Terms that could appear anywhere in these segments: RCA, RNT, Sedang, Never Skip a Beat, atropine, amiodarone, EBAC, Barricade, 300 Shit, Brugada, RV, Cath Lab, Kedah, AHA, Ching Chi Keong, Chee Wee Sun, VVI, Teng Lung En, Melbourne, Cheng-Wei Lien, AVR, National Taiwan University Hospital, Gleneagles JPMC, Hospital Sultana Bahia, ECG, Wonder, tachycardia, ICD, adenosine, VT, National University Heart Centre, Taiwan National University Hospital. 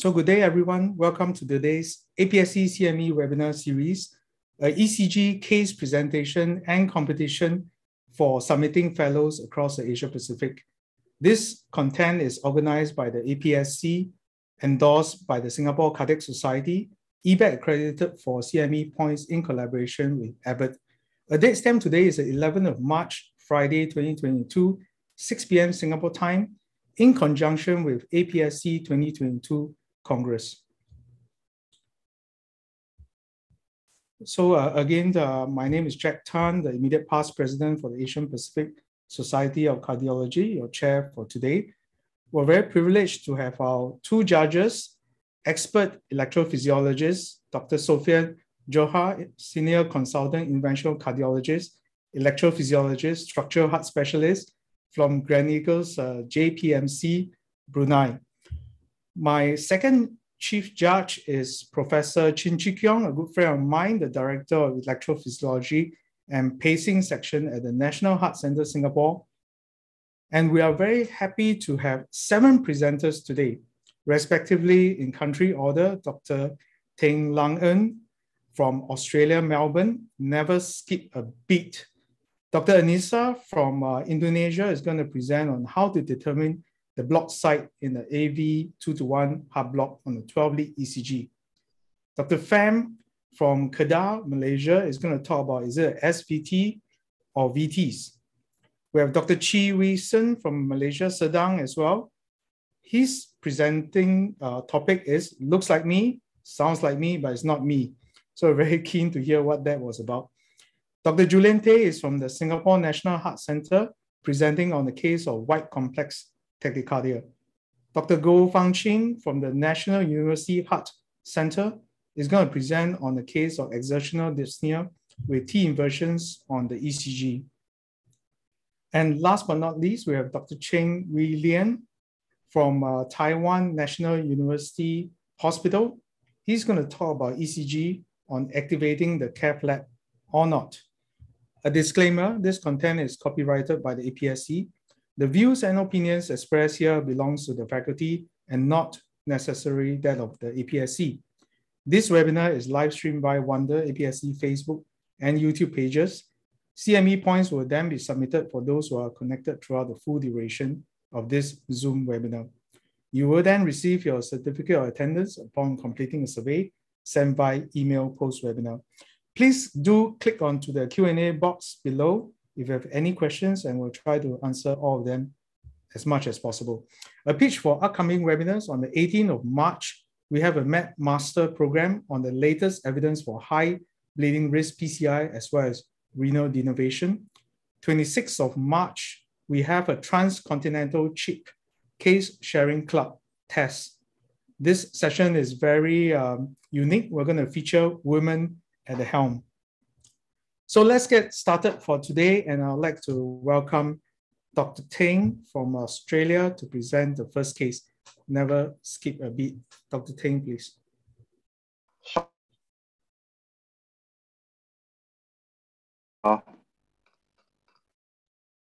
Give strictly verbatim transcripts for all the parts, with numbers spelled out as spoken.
So good day, everyone. Welcome to today's A P S C C M E webinar series, an E C G case presentation and competition for submitting fellows across the Asia Pacific. This content is organized by the A P S C, endorsed by the Singapore Cardiac Society, E B A C accredited for C M E points in collaboration with Abbott. A date stamp today is the eleventh of March, Friday, twenty twenty-two, six p m Singapore time, in conjunction with A P S C twenty twenty-two Congress. So uh, again, the, my name is Jack Tan, the immediate past president for the Asian Pacific Society of Cardiology, your chair for today. We're very privileged to have our two judges, expert electrophysiologist, Doctor Sofian Johar, senior consultant, interventional cardiologist, electrophysiologist, structural heart specialist, from Gleneagles uh, J P M C, Brunei. My second chief judge is Professor Ching Chi Keong, a good friend of mine, the director of electrophysiology and pacing section at the National Heart Centre Singapore. And we are very happy to have seven presenters today, respectively in country order, Doctor Teng Lung En from Australia, Melbourne, never skip a beat. Doctor Anissa from uh, Indonesia is going to present on how to determine the block site in the A V two to one heart block on the twelve lead E C G. Doctor Phang from Kedah, Malaysia is going to talk about is it S V T or V Ts. We have Doctor Chee Wee Sun from Malaysia, Sedang as well. His presenting uh, topic is looks like me, sounds like me, but it's not me. So very keen to hear what that was about. Doctor Julian Teh is from the Singapore National Heart Centre, presenting on the case of wide complex tachycardia. Doctor Goh Fang Qin from the National University Heart Centre is going to present on the case of exertional dyspnea with T inversions on the E C G. And last but not least, we have Doctor Cheng-Wei Lien from uh, Taiwan National University Hospital. He's going to talk about E C G on activating the cath lab or not. A disclaimer, this content is copyrighted by the A P S C. The views and opinions expressed here belongs to the faculty and not necessarily that of the A P S C. This webinar is live streamed by Wonder, A P S C, Facebook, and YouTube pages. C M E points will then be submitted for those who are connected throughout the full duration of this Zoom webinar. You will then receive your certificate of attendance upon completing a survey sent by email post-webinar. Please do click onto the Q and A box below if you have any questions, and we'll try to answer all of them as much as possible. A pitch for upcoming webinars on the eighteenth of March, we have a M E T Master program on the latest evidence for high bleeding risk P C I as well as renal denervation. twenty-sixth of March, we have a transcontinental chip case sharing club test. This session is very um, unique. We're going to feature women at the helm. So let's get started for today, and I'd like to welcome Doctor Teng from Australia to present the first case. Never skip a beat. Doctor Teng, please. Uh,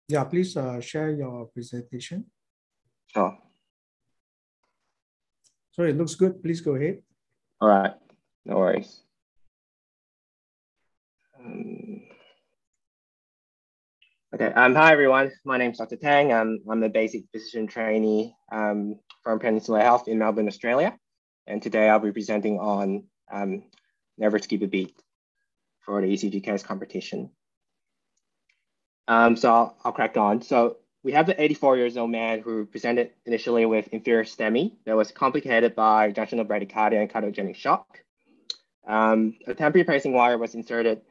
yeah, please uh, share your presentation. Sure. So it looks good. Please go ahead. All right, no worries. Okay, um, hi everyone. My name is Doctor Tang. Um, I'm the basic physician trainee um, from Peninsula Health in Melbourne, Australia. And today I'll be presenting on um, never skip a beat for the E C G case competition. Um, so I'll, I'll crack on. So we have the eighty-four years old man who presented initially with inferior STEMI that was complicated by junctional bradycardia and cardiogenic shock. Um, a temporary pacing wire was inserted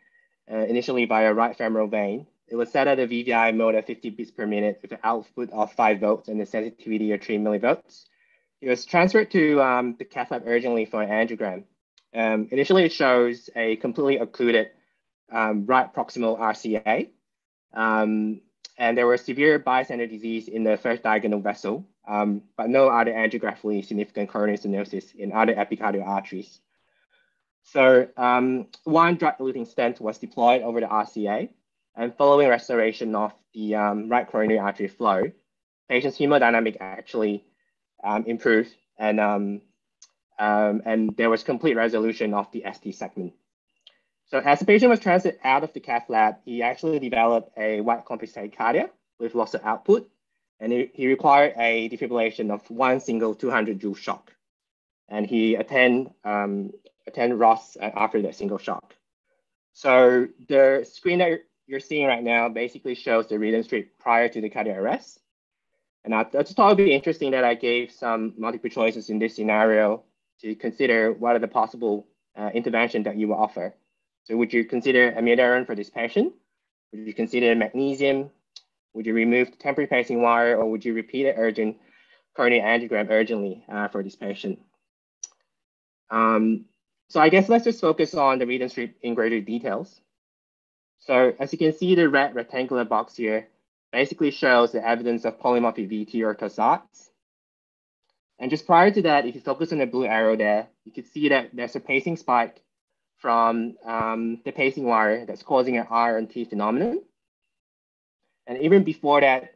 Uh, initially by a right femoral vein. It was set at a V V I mode at fifty beats per minute with an output of five volts and a sensitivity of three millivolts. It was transferred to um, the cath lab urgently for an angiogram. Um, initially, it shows a completely occluded um, right proximal R C A, um, and there was severe bystander disease in the first diagonal vessel, um, but no other angiographically significant coronary stenosis in other epicardial arteries. So um, one drug-eluting stent was deployed over the R C A, and following restoration of the um, right coronary artery flow, patient's hemodynamic actually um, improved, and um, um, and there was complete resolution of the S T segment. So as the patient was transited out of the cath lab, he actually developed a wide complex tachycardia with loss of output, and he, he required a defibrillation of one single two hundred joule shock. And he attend, um, attend R O S after that single shock. So the screen that you're seeing right now basically shows the reading strip prior to the cardiac arrest. And I, I just thought it'd be interesting that I gave some multiple choices in this scenario to consider what are the possible uh, intervention that you will offer. So would you consider amiodarone for this patient? Would you consider magnesium? Would you remove the temporary pacing wire, or would you repeat an urgent coronary angiogram urgently uh, for this patient? Um, so I guess let's just focus on the reading strip in greater details. So as you can see, the red rectangular box here basically shows the evidence of polymorphic V T or torsades. And just prior to that, if you focus on the blue arrow there, you can see that there's a pacing spike from um, the pacing wire that's causing an R N T phenomenon. And even before that,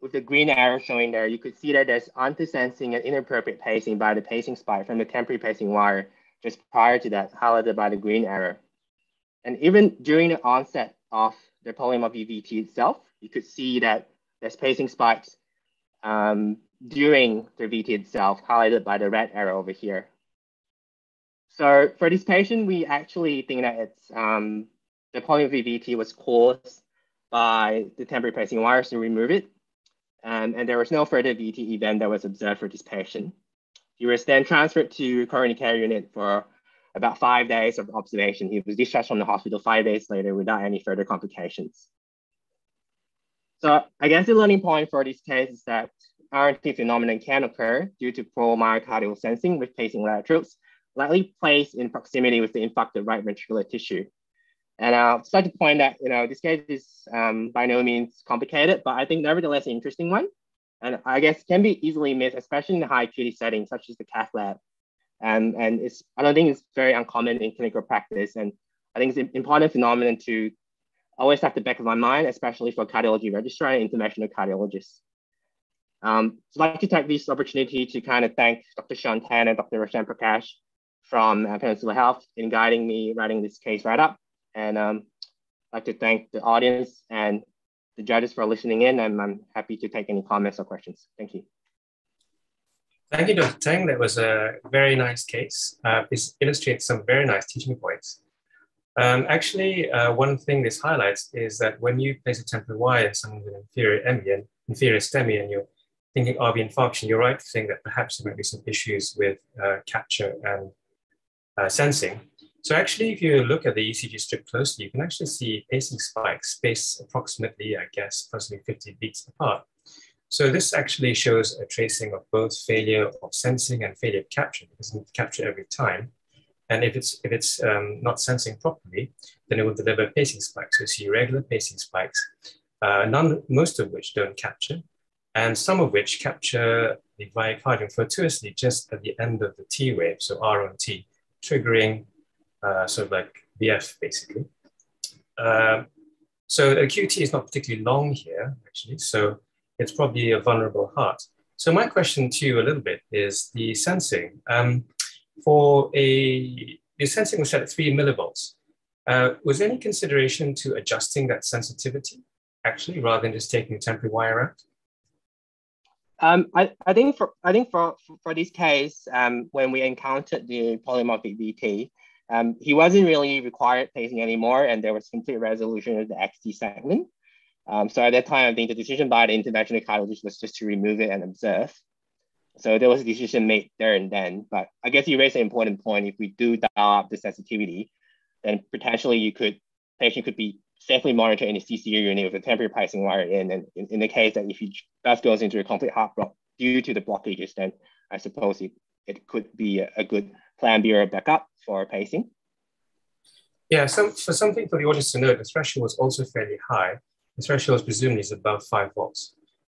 with the green arrow showing there, you could see that there's anti-sensing and inappropriate pacing by the pacing spike from the temporary pacing wire just prior to that, highlighted by the green arrow. And even during the onset of the polymorphic V T itself, you could see that there's pacing spikes um, during the V T itself, highlighted by the red arrow over here. So for this patient, we actually think that it's um, the polymorphic V T was caused by the temporary pacing wires to remove it. Um, and there was no further V T event that was observed for this patient. He was then transferred to coronary care unit for about five days of observation. He was discharged from the hospital five days later without any further complications. So I guess the learning point for this case is that R N T phenomenon can occur due to poor myocardial sensing with pacing laterals, likely placed in proximity with the infarcted right ventricular tissue. And I'll start to point that, you know, this case is um, by no means complicated, but I think nevertheless an interesting one. And I guess can be easily missed, especially in the high acuity settings, such as the cath lab. Um, and it's, I don't think it's very uncommon in clinical practice. And I think it's an important phenomenon to always have the back of my mind, especially for cardiology registrar and interventional cardiologists. Um, so I'd like to take this opportunity to kind of thank Doctor Sean Tan and Doctor Roshan Prakash from uh, Peninsula Health in guiding me writing this case right up. And um, I'd like to thank the audience and the judges for listening in, and I'm happy to take any comments or questions. Thank you. Thank you, Doctor Teng. That was a very nice case. Uh, this illustrates some very nice teaching points. Um, actually, uh, one thing this highlights is that when you place a temporary wire in someone with inferior M E, inferior STEMI, and you're thinking R V infarction, you're right to think that perhaps there might be some issues with uh, capture and uh, sensing. So actually, if you look at the E C G strip closely, you can actually see pacing spikes spaced approximately, I guess, approximately fifty beats apart. So this actually shows a tracing of both failure of sensing and failure of capture, because you need to capture every time. And if it's, if it's um, not sensing properly, then it will deliver pacing spikes. So you see regular pacing spikes, uh, none, most of which don't capture, and some of which capture the myocardium fortuitously just at the end of the T wave, so R N T, triggering Uh, sort of like V F, basically. Uh, so the Q T is not particularly long here, actually, so it's probably a vulnerable heart. So my question to you a little bit is the sensing. Um, for a, the sensing was set at three millivolts. Uh, was there any consideration to adjusting that sensitivity, actually, rather than just taking a temporary wire out? Um, I, I think for, I think for, for this case, um, when we encountered the polymorphic V T, Um, he wasn't really required pacing anymore, and there was complete resolution of the X T segment. Um, so at that time, I think the decision by the interventional cardiologist was just to remove it and observe. So there was a decision made there and then, but I guess you raised an important point. If we do dial up the sensitivity, then potentially you could, patient could be safely monitored in a C C U unit with a temporary pacing wire in, and in, in the case that if he just goes into a complete heart block due to the blockages, then I suppose it, it could be a, a good plan B or a backup for pacing. Yeah, some, for something for the audience to note, the threshold was also fairly high. The threshold presumably is above five volts,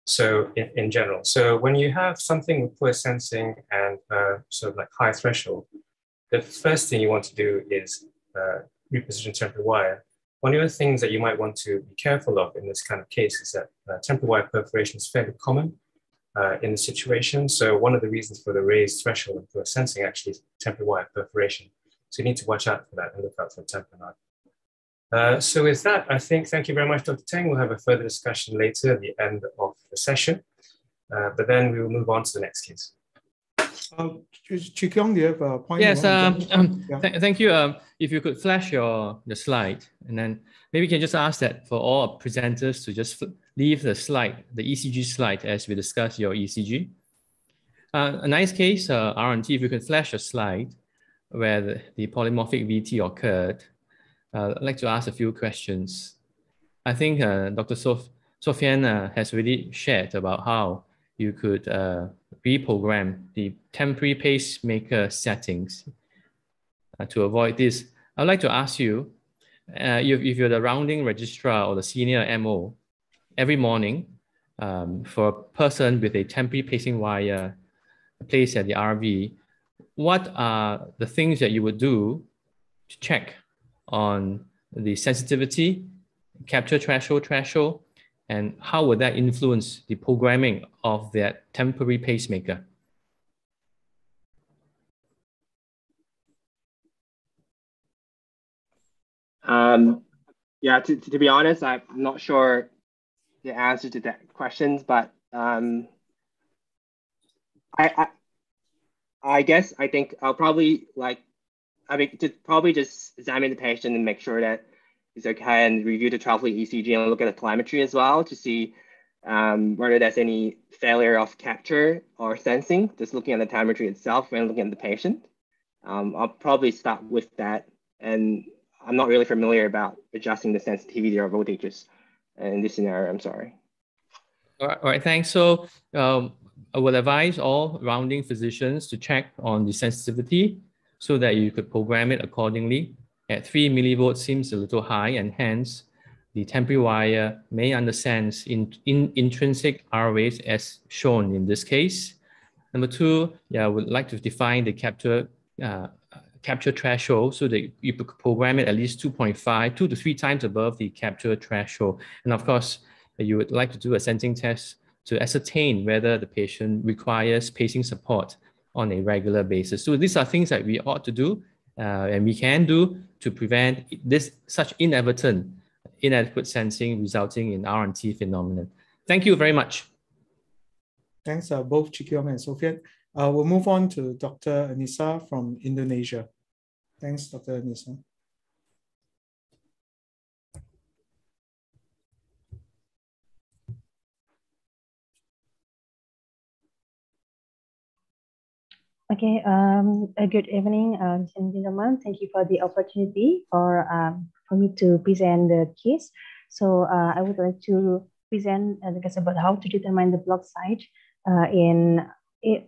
so in, in general. So when you have something with poor sensing and uh, sort of like high threshold, the first thing you want to do is uh, reposition temporary wire. One of the things that you might want to be careful of in this kind of case is that uh, temporary wire perforation is fairly common. uh, in the situation. So one of the reasons for the raised threshold for sensing actually is temporal wire perforation. So you need to watch out for that and look out for temporal wire. Uh, so with that, I think, thank you very much, Doctor Teng. We'll have a further discussion later at the end of the session, uh, but then we will move on to the next case. Um, Chi Keong, do you have a point? Yes, um, um, yeah. th thank you. Um, if you could flash your the slide, and then maybe you can just ask that for all presenters to just leave the slide, the E C G slide, as we discuss your E C G. Uh, a nice case, uh, R N T, if you can flash a slide where the, the polymorphic V T occurred. Uh, I'd like to ask a few questions. I think uh, Doctor Sof Sofian uh, has already shared about how you could uh, reprogram the temporary pacemaker settings uh, to avoid this. I'd like to ask you, uh, if, if you're the rounding registrar or the senior M O, every morning um, for a person with a temporary pacing wire placed at the R V, what are the things that you would do to check on the sensitivity, capture threshold, threshold, and how would that influence the programming of that temporary pacemaker? Um, yeah, to, to be honest, I'm not sure the answer to that questions, but um, I, I I guess I think I'll probably like I mean to probably just examine the patient and make sure that it's okay, and review the twelve-lead E C G and look at the telemetry as well to see um, whether there's any failure of capture or sensing, just looking at the telemetry itself when looking at the patient. Um, I'll probably start with that. And I'm not really familiar about adjusting the sensitivity or voltages in this scenario, I'm sorry. All right, all right thanks. So um, I will advise all rounding physicians to check on the sensitivity so that you could program it accordingly. At three millivolts seems a little high, and hence the temporary wire may undersense in, in intrinsic R waves as shown in this case. Number two, yeah, I would like to define the capture uh, capture threshold so that you could program it at least two point five, two to three times above the capture threshold. And of course, you would like to do a sensing test to ascertain whether the patient requires pacing support on a regular basis. So these are things that we ought to do Uh, and we can do to prevent this such inadvertent, inadequate sensing resulting in R N T phenomenon. Thank you very much. Thanks, uh, both Chi Keong and Sofian. Uh, we'll move on to Doctor Anissa from Indonesia. Thanks, Doctor Anissa. Okay, um, a good evening, uh, ladies and gentlemen. Thank you for the opportunity for, um, for me to present the case. So uh, I would like to present uh, the case about how to determine the block size uh, in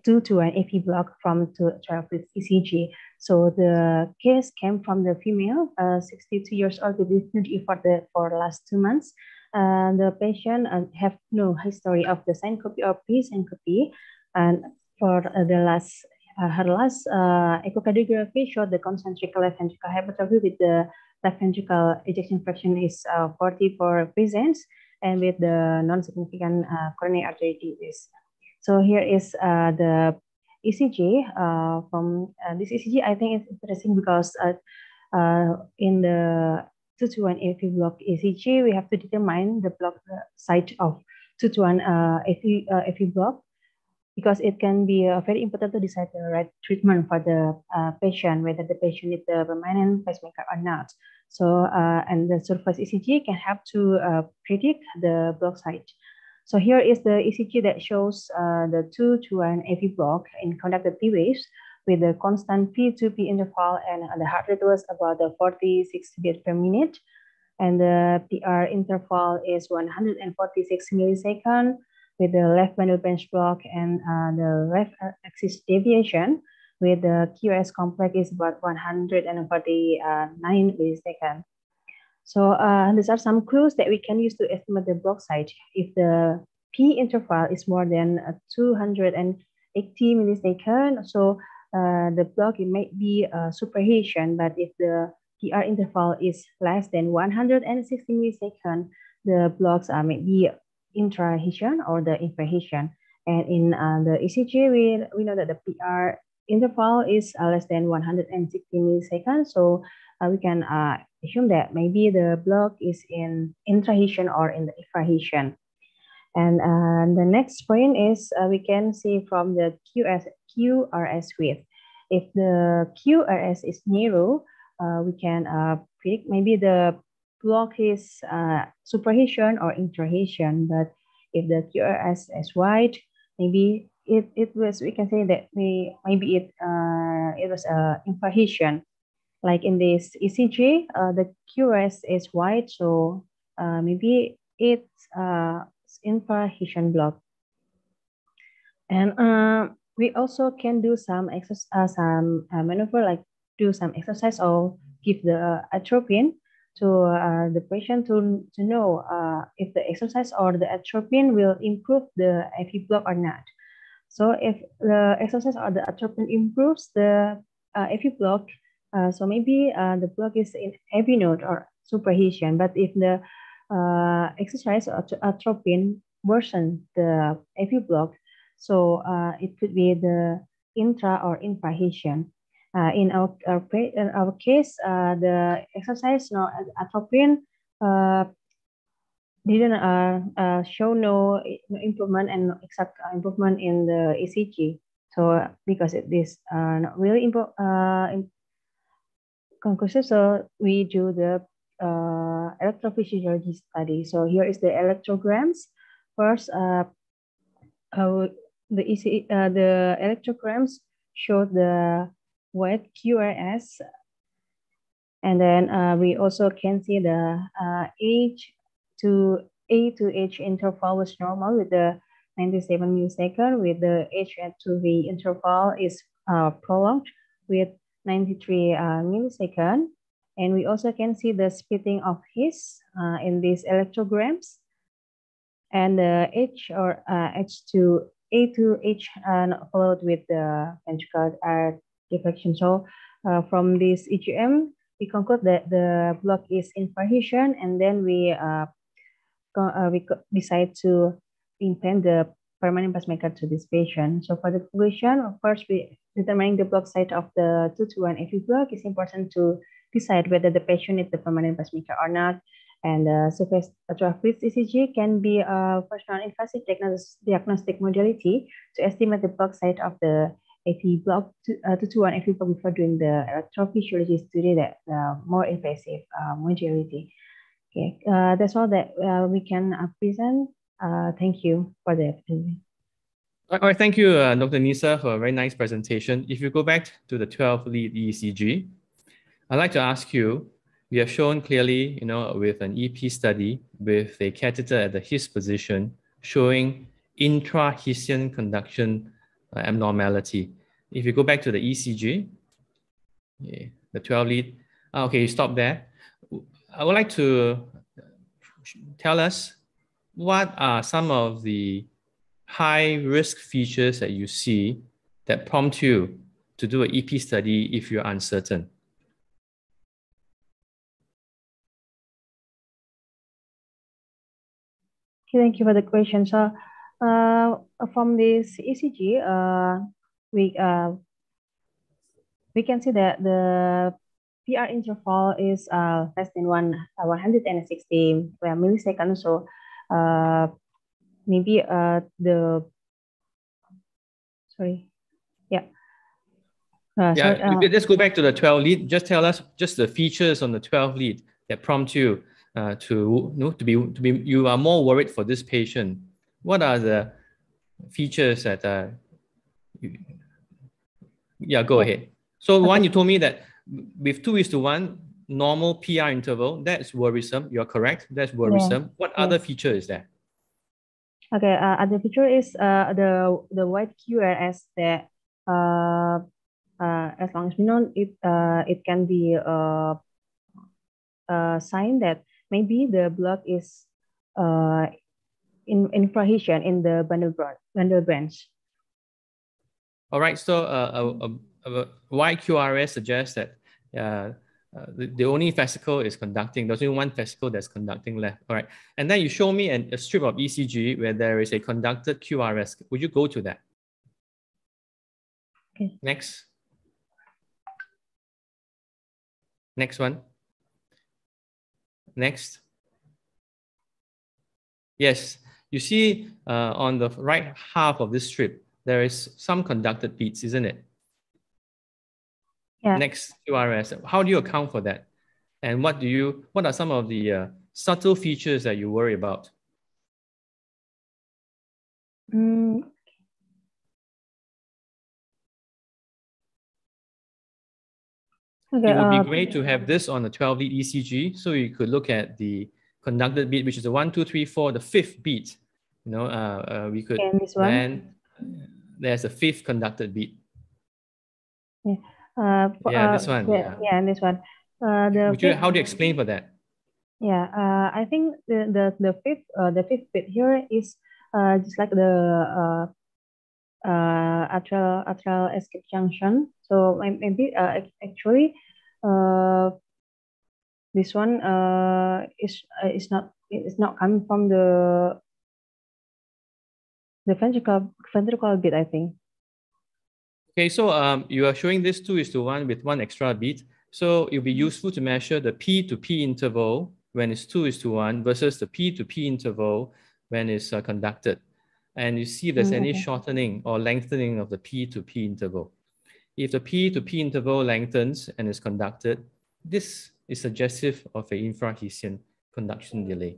two to an A P block from twelve with E C G. So the case came from the female, uh, sixty-two years old, with disability for the for the last two months. Uh, the patient uh, have no history of the syncope or pre-syncope, and for uh, the last Uh, her last uh, echocardiography showed the concentric left ventricular hypertrophy with the left ventricle ejection fraction is uh, forty-four percent, and with the non-significant uh, coronary artery disease. So here is uh, the E C G uh, from uh, this E C G. I think it's interesting because uh, uh, in the two to one A V block E C G, we have to determine the block uh, site of two to one A V block, because it can be uh, very important to decide the right treatment for the uh, patient, whether the patient needs the permanent pacemaker or not. So, uh, and the surface E C G can help to uh, predict the block site. So here is the E C G that shows uh, the two to one A V block in conducted P waves with the constant P to P interval, and the heart rate was about the forty-six beats per minute. And the P R interval is one hundred forty-six milliseconds, with the left manual bench block and uh, the left axis deviation, with the Q S complex is about one hundred forty-nine milliseconds. So uh, these are some clues that we can use to estimate the block size. If the P interval is more than uh, two hundred eighty milliseconds, so uh, the block, it might be uh, superhesion, but if the P R interval is less than one hundred sixty milliseconds, the blocks are maybe intrahesion or the inversion, And in uh, the E C G, we, we know that the P R interval is uh, less than one hundred sixty milliseconds. So uh, we can uh, assume that maybe the block is in intrahesion or in the extrahesion. And uh, the next point is uh, we can see from the Q S, Q R S width. If the Q R S is narrow, uh, we can uh, predict maybe the block is uh, superhesion or intrahesion. But if the Q R S is wide, maybe it, it was, we can say that we maybe it uh, it was a uh, infrahesion. Like in this E C G, uh, the Q R S is wide, so uh, maybe it's uh, infrahesion block. And uh, we also can do some exercise, uh, some uh, maneuver, like do some exercise or give the uh, atropine to uh, the patient to, to know uh, if the exercise or the atropine will improve the I V block or not. So if the exercise or the atropine improves the uh, I V block, uh, so maybe uh, the block is in A V node or superhesion. But if the uh, exercise or atropine worsens the I V block, so uh, it could be the intra or infrahesion. Uh, in our, our in our case, uh, the exercise no atropine uh, didn't uh, uh, show no improvement and no exact improvement in the E C G. So uh, because it is uh, not really uh, conclusive, so we do the uh, electrophysiology study. So here is the electrograms. First, uh, uh, the E C uh, the electrograms show the with Q R S, and then uh, we also can see the uh, H to A to H interval was normal with the ninety-seven milliseconds, with the H to V interval is uh, prolonged with ninety-three uh, milliseconds. And we also can see the splitting of his uh, in these electrograms, and the H or uh, H to A to H uh, followed with the ventricular artery deflection. So uh, from this E G M, we conclude that the block is infrahesion, and then we uh, uh, we decide to implant the permanent pacemaker to this patient. So for the conclusion, of course, we determining the block site of the two to one A V block is important to decide whether the patient needs the permanent pacemaker or not. And the surface atrophic E C G can be a first non-invasive diagnostic modality to estimate the block site of the A T block to, uh, to two one A T block before doing the electrophysiology study, that uh, more invasive uh, modality. Okay, uh, that's all that uh, we can uh, present. Uh, thank you for the opportunity. All right, thank you, uh, Doctor Nisa, for a very nice presentation. If you go back to the twelve lead E C G, I'd like to ask you, we have shown clearly, you know, with an E P study with a catheter at the H I S position showing intrahisian conduction Uh, abnormality. If you go back to the E C G, yeah, the twelve lead, ah, okay, you stop there. I would like to tell us what are some of the high risk features that you see that prompt you to do an E P study if you're uncertain. Okay, thank you for the question. So, Uh, from this E C G, uh, we uh, we can see that the P R interval is uh, less than one uh, one hundred and sixty milliseconds. So, uh, maybe uh, the sorry, yeah, uh, yeah. Sorry, uh, let's go back to the twelve lead. Just tell us just the features on the twelve lead that prompt you uh, to you know, to be to be you are more worried for this patient. What are the features that, uh, you, yeah, go ahead. So one, you told me that with two is to one, normal P R interval, that's worrisome. You're correct. That's worrisome. Yeah. What yeah. other feature is there? Okay, uh, other feature is uh, the, the wide Q R S that uh, uh, as long as we know, it, uh, it can be a, a sign that maybe the block is uh, in infrahesion in the bundle bundle branch. All right, so uh, a, a, a wide Q R S suggests that uh, Uh, the, the only fascicle is conducting. There's only one fascicle that's conducting left. All right. And then you show me an, a strip of E C G where there is a conducted Q R S. Would you go to that? Okay. Next. Next one. Next. Yes. You see uh, on the right half of this strip, there is some conducted beats, isn't it? Yeah. Next Q R S. How do you account for that? And what do you, what are some of the uh, subtle features that you worry about? Mm. Okay, it would be uh, great to have this on the twelve lead E C G, so you could look at the conducted beat, which is the one, two, three, four, the fifth beat. You know, uh, uh, we could, and this one. Then there's a fifth conducted beat. Yeah. Uh, yeah, uh, this one. Yeah, yeah, and this one. Uh, the Would you, fifth, how do you explain for that? Yeah, uh, I think the the the fifth uh, the fifth bit here is uh, just like the uh, uh, atrial atrial escape junction. So maybe uh, actually, uh, this one uh, is uh, is not it's not coming from the the ventricle ventricle bit, I think. Okay, so um, you are showing this two is to one with one extra beat. So it'll be useful to measure the P to P interval when it's two is to one versus the P to P interval when it's uh, conducted. And you see if there's mm-hmm. any shortening or lengthening of the P to P interval. If the P to P interval lengthens and is conducted, this is suggestive of an infrahesion conduction delay.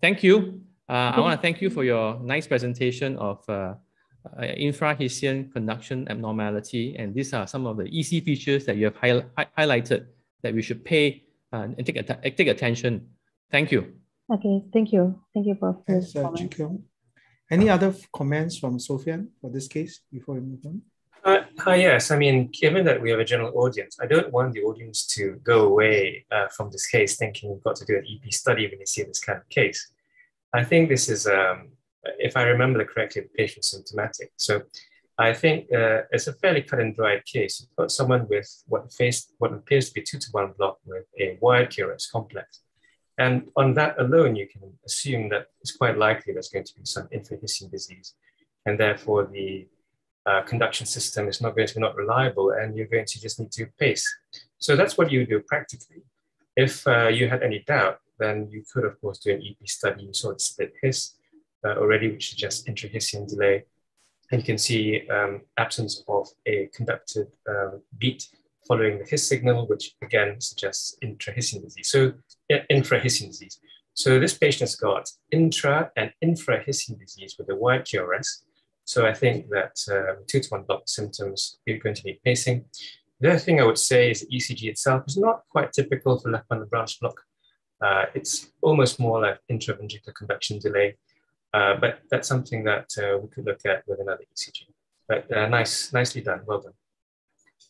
Thank you. Uh, I want to thank you for your nice presentation of uh, Uh, infrahesion conduction abnormality, and these are some of the E C features that you have hi hi highlighted that we should pay uh, and take, at take attention. Thank you. Okay, thank you. Thank you for yes, uh, any other comments from Sofian for this case before we move on? Uh, uh, yes, I mean, given that we have a general audience, I don't want the audience to go away uh, from this case thinking we've got to do an E P study when you see this kind of case. I think this is um, if I remember correctly, the patient's symptomatic. So I think uh, it's a fairly cut and dried case. You've got someone with what, face, what appears to be two to one block with a wide Q R S complex. And on that alone, you can assume that it's quite likely there's going to be some infrahesion disease. And therefore the uh, conduction system is not going to be not reliable, and you're going to just need to pace. So that's what you do practically. If uh, you had any doubt, then you could of course do an E P study. You saw the split hiss Uh, already, which suggests intrahesion delay, and you can see um, absence of a conducted uh, beat following the hiss signal, which again suggests intrahesion disease. So yeah, infrahesion disease. So this patient has got intra and infrahesion disease with a wide Q R S. So I think that um, two to one block symptoms, you're going to need pacing. The other thing I would say is the E C G itself is not quite typical for left bundle branch block. Uh, it's almost more like intraventricular conduction delay. Uh, but that's something that uh, we could look at with another E C G. But uh, nice, nicely done. Well done.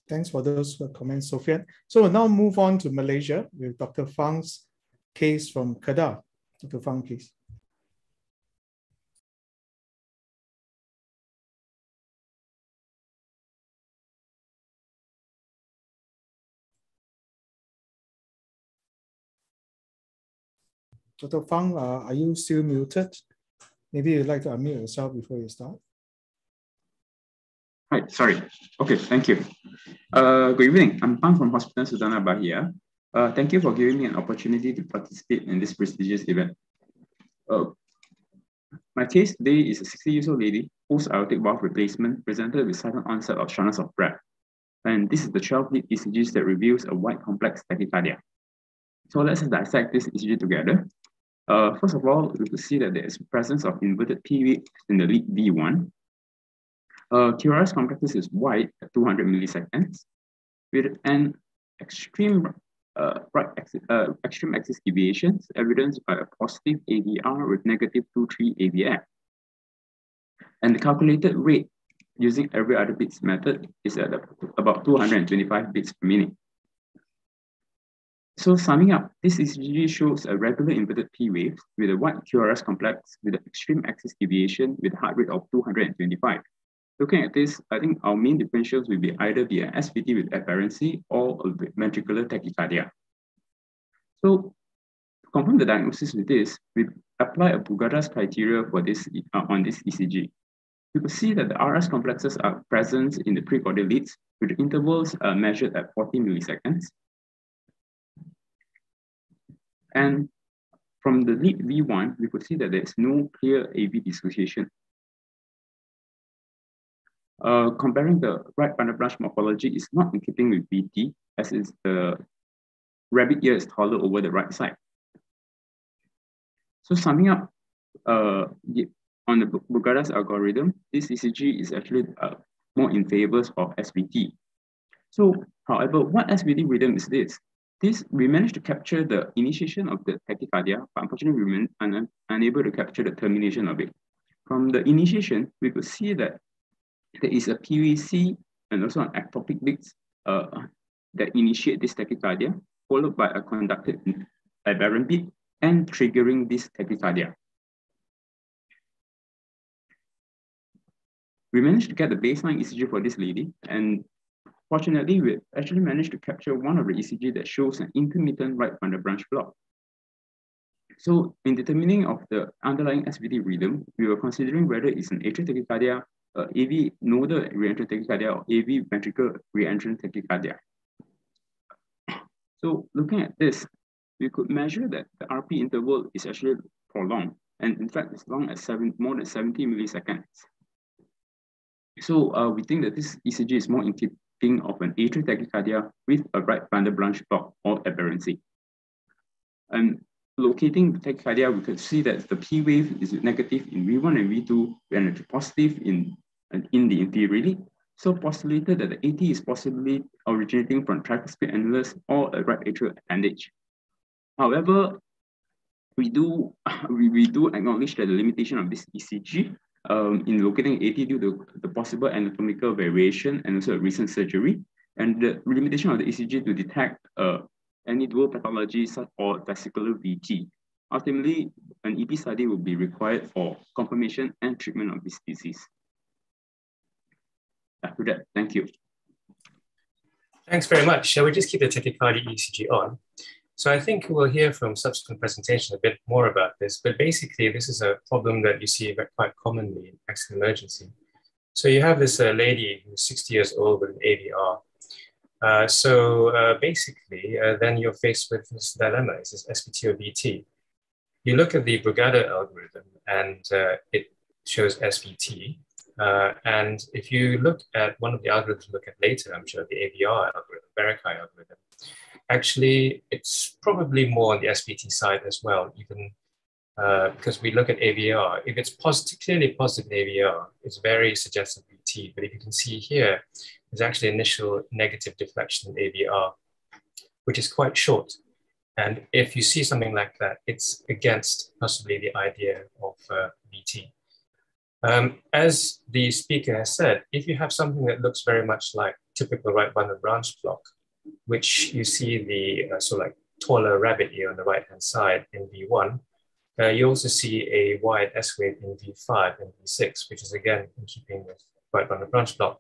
Thanks for those comments, Sofian. So we'll now move on to Malaysia with Doctor Phang's case from Kedah. Doctor Phang, please. Doctor Phang, uh, are you still muted? Maybe you'd like to unmute yourself before you start. Hi, sorry. Okay, thank you. Uh, good evening. I'm Phang from Hospital Sultana Bahia. Uh, thank you for giving me an opportunity to participate in this prestigious event. Uh, my case today is a sixty years old lady, post-aortic valve replacement presented with sudden onset of shortness of breath. And this is the twelve lead E C G that reveals a wide complex tachycardia. So let's dissect this E C G together. Uh, first of all, we could see that there is presence of inverted P V in the lead V one. Uh, Q R S complexus is wide at two hundred milliseconds with an extreme uh, right axis, uh, extreme axis deviations evidenced by a positive A V R with negative two three A V R. And the calculated rate using every other bits method is at about two hundred twenty-five bits per minute. So summing up, this E C G shows a regular inverted P wave with a wide Q R S complex with an extreme axis deviation with a heart rate of two hundred twenty-five, Looking at this, I think our main differentials will be either be an S V T with efferency or a ventricular tachycardia. So to confirm the diagnosis with this, we apply a Brugada's criteria for this uh, on this E C G. You can see that the R S complexes are present in the precordial leads with the intervals uh, measured at forty milliseconds. And from the lead V one, we could see that there's no clear A V dissociation. Uh, comparing the right bundle branch morphology is not in keeping with V T, as is the rabbit ear is taller over the right side. So summing up uh, the, on the Brugada's algorithm, this E C G is actually uh, more in favor of S V T. So however, what S V T rhythm is this? This, we managed to capture the initiation of the tachycardia, but unfortunately we were un unable to capture the termination of it. From the initiation, we could see that there is a P V C and also an ectopic leads uh, that initiate this tachycardia, followed by a conducted aberrant beat and triggering this tachycardia. We managed to get the baseline E C G for this lady, and fortunately, we actually managed to capture one of the E C G that shows an intermittent right bundle branch block. So in determining of the underlying S V T rhythm, we were considering whether it's an atrial tachycardia, Uh, A V nodal reentrant tachycardia, or A V ventricular reentrant tachycardia. So looking at this, we could measure that the R P interval is actually prolonged, and in fact, as long as seven, more than seventy milliseconds. So uh, we think that this E C G is more in keeping of an atrial tachycardia with a right bundle branch block or aberrancy. And locating the tachycardia, we could see that the P wave is negative in V one and V two, and it's positive in, in the inferior lead. So postulated that the A T is possibly originating from tricuspid annulus or a right atrial appendage. However, we do, we, we do acknowledge that the limitation of this E C G um, in locating A T due to the possible anatomical variation and also a recent surgery, and the limitation of the E C G to detect uh, any dual pathology such or vesicular V T. Ultimately, an E P study will be required for confirmation and treatment of this disease. After that, thank you. Thanks very much. Shall we just keep the tachycardia E C G on? So I think we'll hear from subsequent presentations a bit more about this, but basically this is a problem that you see quite commonly in accident emergency. So you have this uh, lady who's sixty years old with an A V R. Uh, so uh, basically, uh, then you're faced with this dilemma. Is this S V T or V T? You look at the Brugada algorithm and uh, it shows S V T. Uh, and if you look at one of the algorithms we look at later, I'm sure the A V R algorithm, Barricade algorithm, actually, it's probably more on the S V T side as well, even uh, because we look at A V R. If it's positive, clearly positive in A V R, it's very suggestive V T. But if you can see here, there's actually initial negative deflection in A V R, which is quite short. And if you see something like that, it's against possibly the idea of uh, V T. Um, as the speaker has said, if you have something that looks very much like typical right bundle branch block, which you see the uh, sort of like taller rabbit ear on the right-hand side in V one, uh, you also see a wide S-wave in V five and V six, which is again in keeping with right bundle branch block.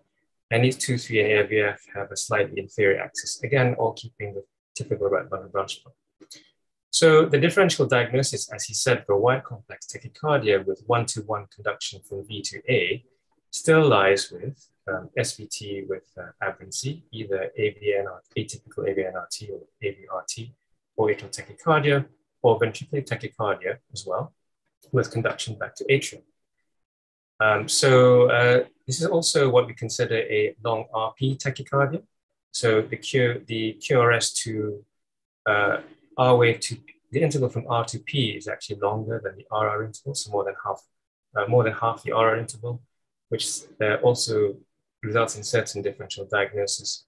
And these two, three, and A V F have a slightly inferior axis. Again, all keeping with typical right bundle branch block. So the differential diagnosis, as he said, for wide complex tachycardia with one-to-one conduction from V to A, still lies with um, S V T with uh, aberrancy, either A V N R T, atypical A V N R T or A V R T, or atrial tachycardia, or ventricular tachycardia as well, with conduction back to atrium. Um, so uh, this is also what we consider a long R P tachycardia. So the Q, the Q R S to uh, R wave to the integral from R to P is actually longer than the R R interval, so more than half, uh, more than half the R R interval, which uh, also results in certain differential diagnosis.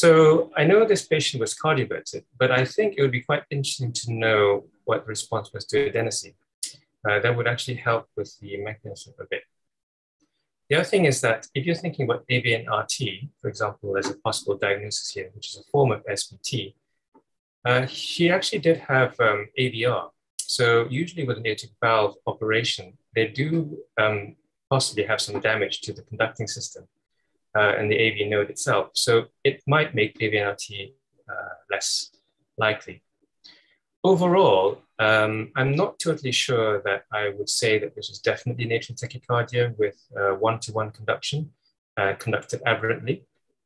So I know this patient was cardioverted, but I think it would be quite interesting to know what the response was to adenosine. Uh, that would actually help with the mechanism a bit. The other thing is that if you're thinking about A V N R T, for example, as a possible diagnosis here, which is a form of S V T, uh, he actually did have um, A V R. So usually with an aortic valve operation, they do um, possibly have some damage to the conducting system uh, and the A V node itself. So it might make A V N R T uh, less likely. Overall, um, I'm not totally sure that I would say that this is definitely natrium tachycardia with one-to-one uh, -one conduction uh, conducted aberrantly.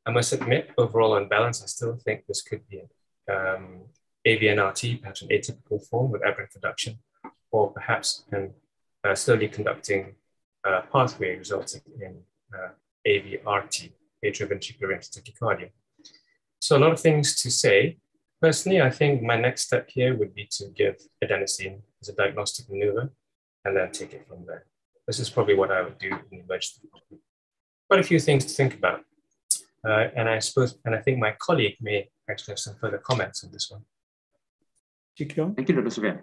I must admit, overall on balance, I still think this could be an um, A V N R T, perhaps an atypical form with aberrant conduction, or perhaps an uh, slowly conducting uh, pathway resulting in uh, A V R T, atrioventricular ventricular tachycardia. So a lot of things to say. Personally, I think my next step here would be to give adenosine as a diagnostic maneuver and then take it from there. This is probably what I would do in the emergency department. Quite a few things to think about. Uh, and I suppose, and I think my colleague may actually have some further comments on this one. Thank you, Doctor Sofian.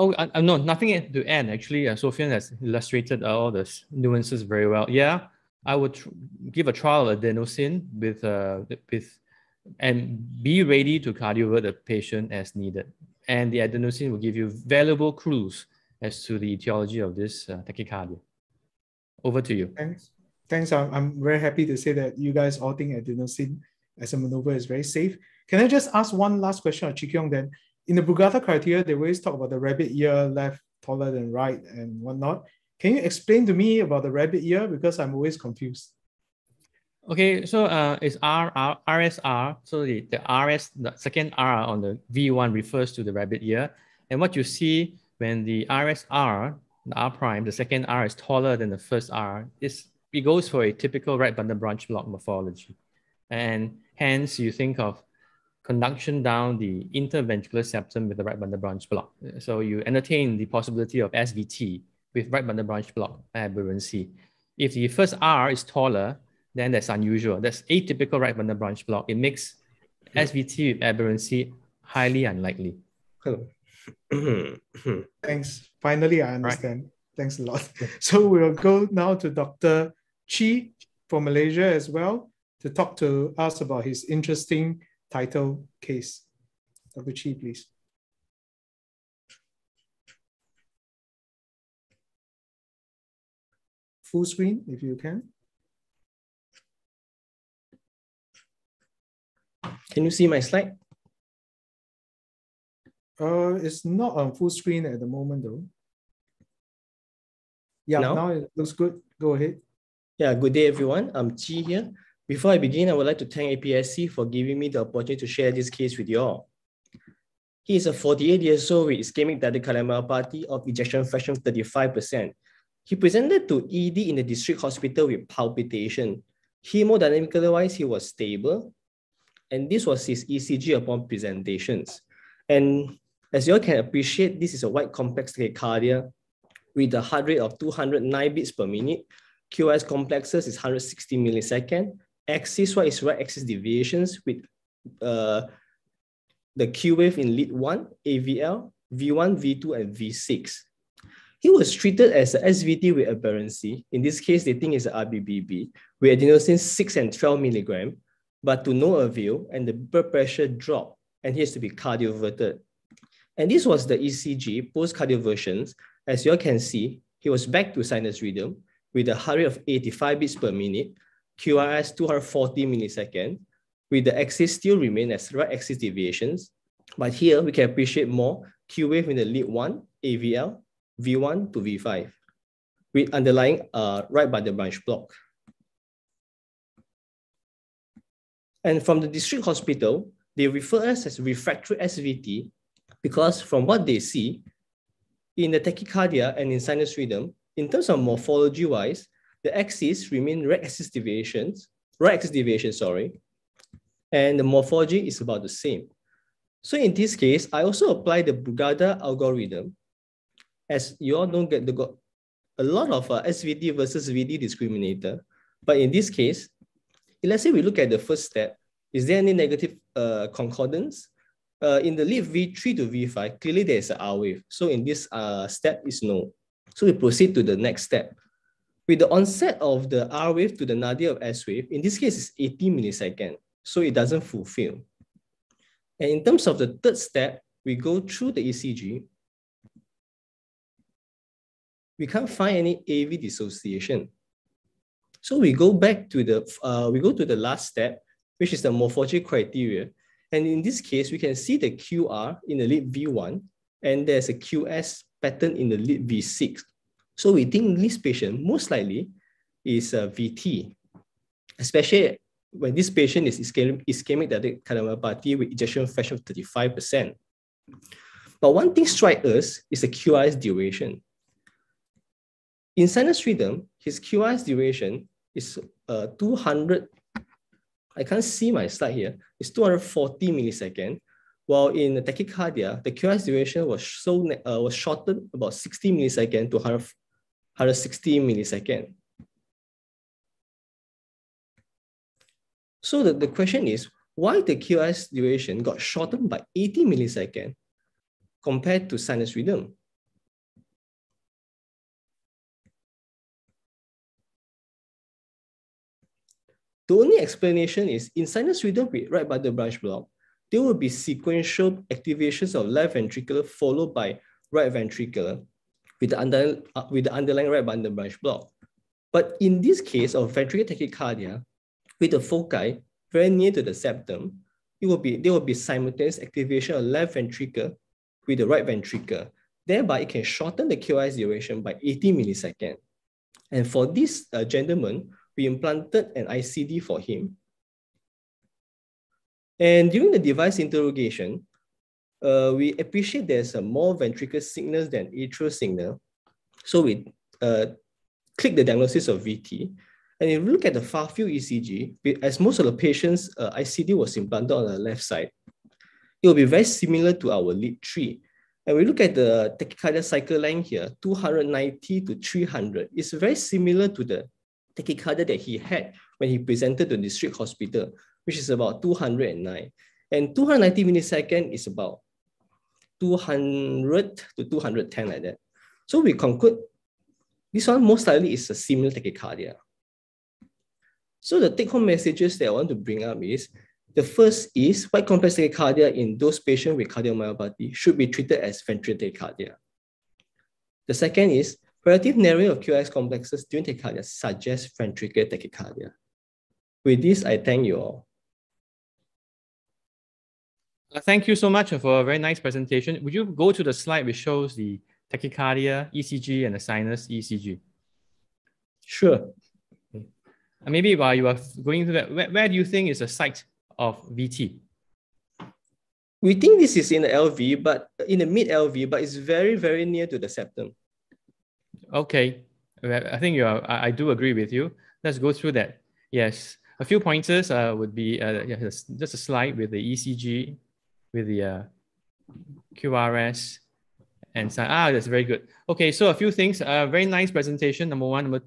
Oh, uh, no, nothing to add. Actually, uh, Sofian has illustrated uh, all the nuances very well. Yeah, I would give a trial of adenosine with, uh, with, and be ready to cardiovert the patient as needed. And the adenosine will give you valuable clues as to the etiology of this uh, tachycardia. Over to you. Thanks. Thanks. I'm, I'm very happy to say that you guys all think adenosine as a maneuver is very safe. Can I just ask one last question on Chi Keong then? In the Brugada criteria, they always talk about the rabbit ear, left taller than right and whatnot. Can you explain to me about the rabbit ear? Because I'm always confused. Okay, so uh, it's R, R, R S R. So the, the R S, the second R on the V one refers to the rabbit ear. And what you see when the R S R, the R prime, the second R is taller than the first R, is it goes for a typical right bundle branch block morphology. And hence you think of conduction down the interventricular septum with the right bundle branch block. So you entertain the possibility of S V T with right bundle branch block aberrancy. If the first R is taller, then that's unusual. That's atypical right bundle branch block. It makes S V T with aberrancy highly unlikely. Hello. Thanks. Finally, I understand. Right. Thanks a lot. So we'll go now to Doctor Chi from Malaysia as well to talk to us about his interesting title case. Doctor Chi, please. Full screen, if you can. Can you see my slide? Uh, it's not on full screen at the moment, though. Yeah, now? now it looks good. Go ahead. Yeah, good day, everyone. I'm Chi here. Before I begin, I would like to thank A P S C for giving me the opportunity to share this case with you all. He is a forty-eight years old with ischemic cardiomyopathy of ejection fraction of thirty-five percent. He presented to E D in the district hospital with palpitation. Hemodynamically-wise, he was stable. And this was his E C G upon presentations. And as you all can appreciate, this is a wide complex tachycardia with a heart rate of two hundred nine beats per minute. Q O S complexus is one hundred sixty milliseconds. Axis-wide is right axis deviations with uh, the Q wave in lead one, A V L, V one, V two, and V six. He was treated as an S V T with aberrancy. In this case, they think it's an R B B B with adenosine six and twelve milligram, but to no avail, and the blood pressure dropped, and he has to be cardioverted. And this was the E C G post-cardioversions. As you all can see, he was back to sinus rhythm with a heart rate of eighty-five beats per minute, Q R S two hundred forty milliseconds, with the axis still remain as right axis deviations. But here we can appreciate more Q wave in the lead one, A V L, V one to V five, with underlying uh, right bundle branch block. And from the district hospital, they refer us as refractory S V T because from what they see, in the tachycardia and in sinus rhythm, in terms of morphology-wise, the axes remain right axis deviations, right axis deviation, sorry, and the morphology is about the same. So in this case, I also apply the Brugada algorithm. As you all don't get the, a lot of uh, S V T versus V D discriminator, but in this case, let's say we look at the first step, is there any negative uh, concordance? Uh, in the lead V three to V five, clearly there is an R wave. So in this uh, step is no. So we proceed to the next step. With the onset of the R wave to the nadir of S wave, in this case it's eighty milliseconds. So it doesn't fulfill. And in terms of the third step, we go through the E C G. we can't find any A V dissociation. So we go back to the, uh, we go to the last step, which is the morphology criteria. And in this case, we can see the Q R in the lead V one, and there's a Q S pattern in the lead V six. So we think this patient most likely is a V T, especially when this patient is ischemic, ischemic diabetic cardiomyopathy with ejection fraction of thirty-five percent. But one thing strikes us is the Q R S duration. In sinus rhythm, his Q R S duration is uh, two hundred, I can't see my slide here, it's two hundred forty milliseconds, while in the tachycardia, the Q R S duration was, so, uh, was shortened about sixty milliseconds to one hundred sixty milliseconds. So the, the question is, why the Q R S duration got shortened by eighty milliseconds compared to sinus rhythm? The only explanation is in sinus rhythm with right bundle branch block, there will be sequential activations of left ventricular followed by right ventricular with the, under, uh, with the underlying right bundle branch block. But in this case of ventricular tachycardia, with the foci very near to the septum, it will be, there will be simultaneous activation of left ventricle with the right ventricle. Thereby, it can shorten the Q R S duration by eighty milliseconds. And for this uh, gentleman, we implanted an I C D for him. And during the device interrogation, uh, we appreciate there's a more ventricular signals than atrial signal. So we uh, click the diagnosis of V T. And if you look at the far field E C G, as most of the patients' uh, I C D was implanted on the left side, it will be very similar to our lead three. And we look at the tachycardia cycle length here, two hundred ninety to three hundred. It's very similar to the tachycardia that he had when he presented to the district hospital, which is about two hundred nine. And two hundred ninety milliseconds is about two hundred to two hundred ten like that. So we conclude this one most likely is a similar tachycardia. So the take-home messages that I want to bring up is, the first is white complex tachycardia in those patients with cardiomyopathy should be treated as ventricular tachycardia. The second is, relative narrowing of Q R S complexes during tachycardia suggests ventricular tachycardia. With this, I thank you all. Thank you so much for a very nice presentation. Would you go to the slide which shows the tachycardia E C G and the sinus E C G? Sure. Okay. And maybe while you are going to that, where, where do you think is a site of V T? We think this is in the L V, but in the mid L V, but it's very, very near to the septum. Okay, I think you are. I do agree with you. Let's go through that. Yes, a few pointers uh, would be uh, just a slide with the E C G, with the uh, Q R S, and so ah, that's very good. Okay, so a few things. Uh, very nice presentation. Number one, number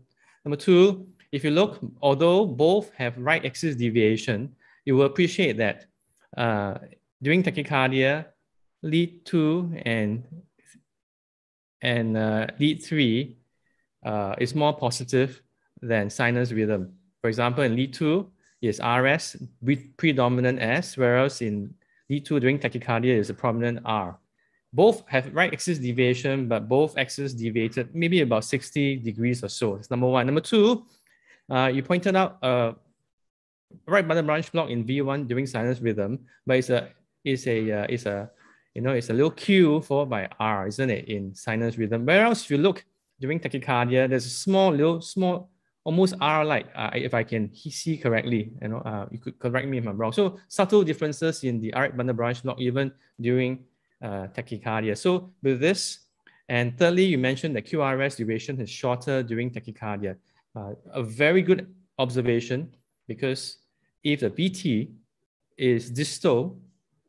number two. If you look, although both have right axis deviation, you will appreciate that uh, during tachycardia, lead two and and uh, lead three uh, is more positive than sinus rhythm. For example, in lead two is R S with predominant S, whereas in lead two during tachycardia is a prominent R. Both have right axis deviation, but both axes deviated maybe about sixty degrees or so. That's number one. Number two, uh, you pointed out a uh, right bundle branch block in V one during sinus rhythm, but it's a it's a uh, it's a You know, it's a little Q followed by R, isn't it, in sinus rhythm? Whereas if you look during tachycardia, there's a small, little, small, almost R-like, uh, if I can see correctly. You know, uh, you could correct me if I'm wrong. So subtle differences in the right bundle branch block even during uh, tachycardia. So with this, and thirdly, you mentioned that Q R S duration is shorter during tachycardia. Uh, a very good observation, because if the V T is distal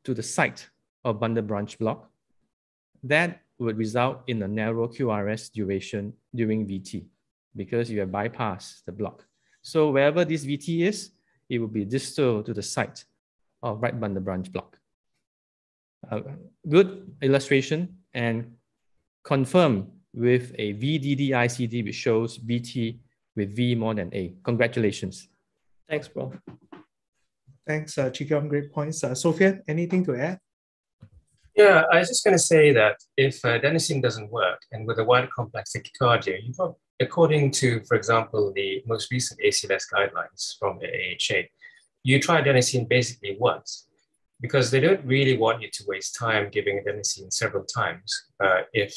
to the site or bundle branch block, that would result in a narrow Q R S duration during V T because you have bypassed the block. So wherever this V T is, it will be distal to the site of right bundle branch block. Uh, good illustration and confirm with a V D D I C D which shows V T with V more than A. Congratulations. Thanks, bro. Thanks, uh, Chi Keong, great points. Uh, Sofian, anything to add? Yeah, I was just going to say that if uh, adenosine doesn't work, and with a wide complex tachycardia, you have, according to, for example, the most recent A C L S guidelines from the A H A, you try adenosine basically once, because they don't really want you to waste time giving adenosine several times uh, if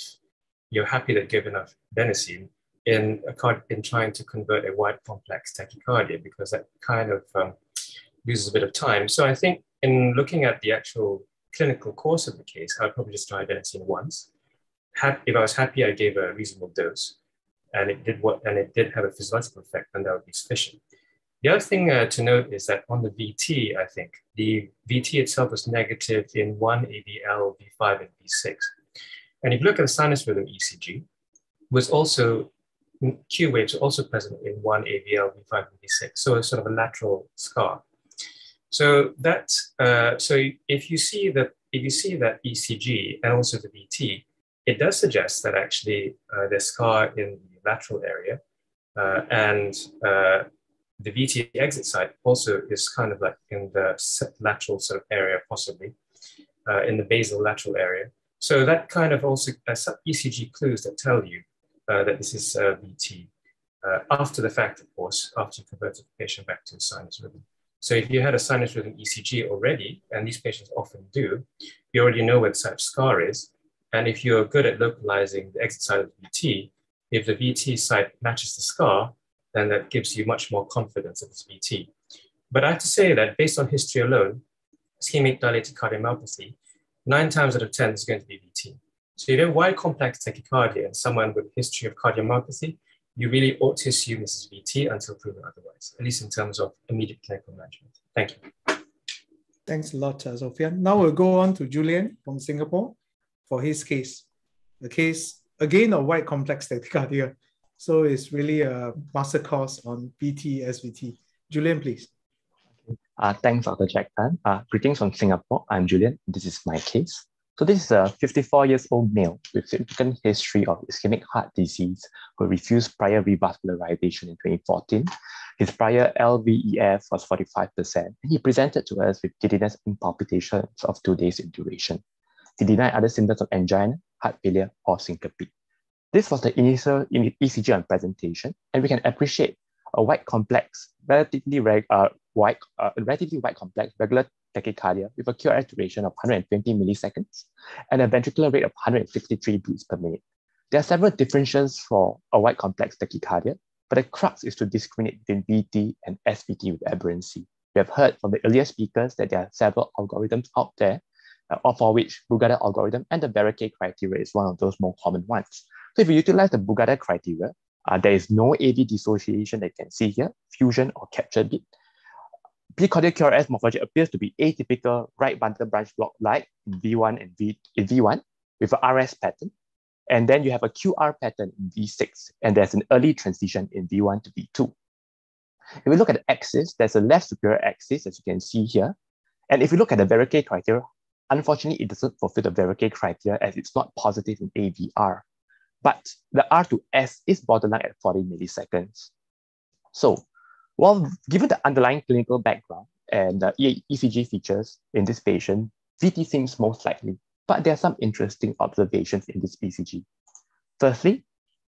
you're happy to give enough adenosine in, a in trying to convert a wide complex tachycardia, because that kind of um, loses a bit of time. So I think in looking at the actual clinical course of the case, I'd probably just try adenosine once. If I was happy, I gave a reasonable dose, and it did what, and it did have a physiological effect, then that would be sufficient. The other thing uh, to note is that on the V T, I think, the V T itself was negative in one A V L, V five, and V six. And if you look at the sinus rhythm E C G, was also, Q waves were also present in one A V L, V five, and V six, so it's sort of a lateral scar. So that's, uh, so if you see that, if you see that E C G and also the V T, it does suggest that actually uh, there's scar in the lateral area, uh, and uh, the V T exit site also is kind of like in the lateral sort of area, possibly uh, in the basal lateral area. So that kind of also uh, E C G clues that tell you uh, that this is uh, V T uh, after the fact, of course, after you convert the patient back to sinus rhythm. So if you had a sinus rhythm E C G already, and these patients often do, you already know where the site of scar is. And if you're good at localizing the exit site of the V T, if the V T site matches the scar, then that gives you much more confidence that it's V T. But I have to say that based on history alone, ischemic dilated cardiomyopathy, nine times out of ten is going to be V T. So you know, why complex tachycardia in someone with history of cardiomyopathy, you really ought to assume this is V T until proven otherwise, at least in terms of immediate clinical management. Thank you. Thanks a lot, uh, Sofian. Now we'll go on to Julian from Singapore for his case. The case, again, of wide complex tachycardia. So it's really a master course on V T, S V T. Julian, please. Uh, thanks, Doctor Jack Tan. Uh, greetings from Singapore. I'm Julian. This is my case. So this is a fifty-four years old male with significant history of ischemic heart disease who refused prior revascularization in twenty fourteen. His prior L V E F was forty-five percent, and he presented to us with giddiness and palpitations of two days in duration. He denied other symptoms of angina, heart failure, or syncope. This was the initial E C G on presentation, and we can appreciate a wide complex, relatively reg, uh, wide, uh, relatively wide complex regular tachycardia with a Q R S duration of one hundred twenty milliseconds and a ventricular rate of one hundred sixty-three beats per minute. There are several differentials for a wide complex tachycardia, but the crux is to discriminate between V T and S V T with aberrancy. We have heard from the earlier speakers that there are several algorithms out there, uh, for which Brugada algorithm and the Barricade criteria is one of those more common ones. So if you utilize the Brugada criteria, uh, there is no A V dissociation that you can see here, fusion or capture bit. Precordial Q R S morphology appears to be atypical right bundle branch block-like in V one and V in V one with an R S pattern. And then you have a Q R pattern in V six, and there's an early transition in V one to V two. If we look at the axis, there's a left superior axis, as you can see here. And if you look at the Barricade criteria, unfortunately, it doesn't fulfill the Barricade criteria as it's not positive in A V R. But the R to S is borderline at forty milliseconds. So, well, given the underlying clinical background and the E C G features in this patient, V T seems most likely, but there are some interesting observations in this E C G. Firstly,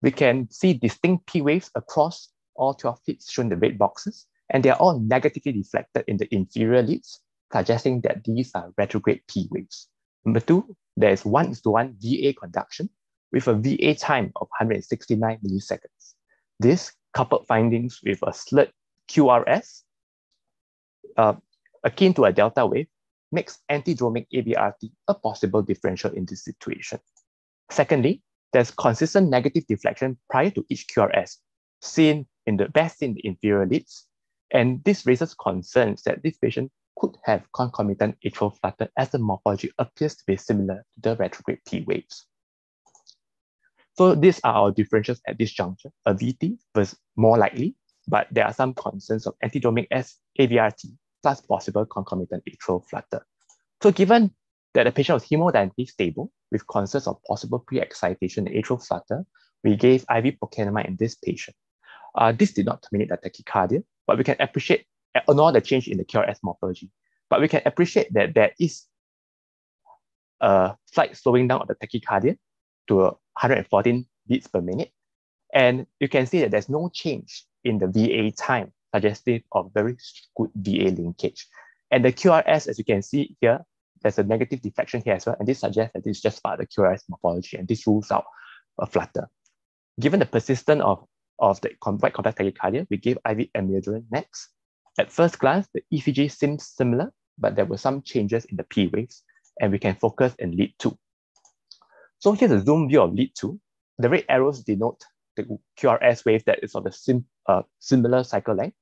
we can see distinct P waves across all twelve leads shown in the red boxes, and they are all negatively deflected in the inferior leads, suggesting that these are retrograde P waves. Number two, there is one is to one V A conduction with a V A time of one hundred sixty-nine milliseconds. This coupled findings with a slurred Q R S, uh, akin to a delta wave, makes antidromic A V R T a possible differential in this situation. Secondly, there's consistent negative deflection prior to each Q R S, seen in the best in the inferior leads, and this raises concerns that this patient could have concomitant atrial flutter as the morphology appears to be similar to the retrograde P waves. So these are our differentials at this juncture. A V T was more likely, but there are some concerns of antidromic A V R T plus possible concomitant atrial flutter. So given that the patient was hemodynamically stable with concerns of possible pre-excitation and atrial flutter, we gave I V procainamide in this patient. Uh, this did not terminate the tachycardia, but we can appreciate, nor the change in the Q R S morphology, but we can appreciate that there is a slight slowing down of the tachycardia to one hundred fourteen beats per minute. And you can see that there's no change in the V A time, suggestive of very good V A linkage. And the Q R S, as you can see here, there's a negative deflection here as well. And this suggests that this is just part of the Q R S morphology, and this rules out a flutter. Given the persistence of, of the white contact tachycardia, we gave I V amiodarone next. At first glance, the E C G seems similar, but there were some changes in the P waves, and we can focus in lead two. So here's a zoom view of lead two. The red arrows denote the Q R S wave that is of the sim, uh, similar cycle length,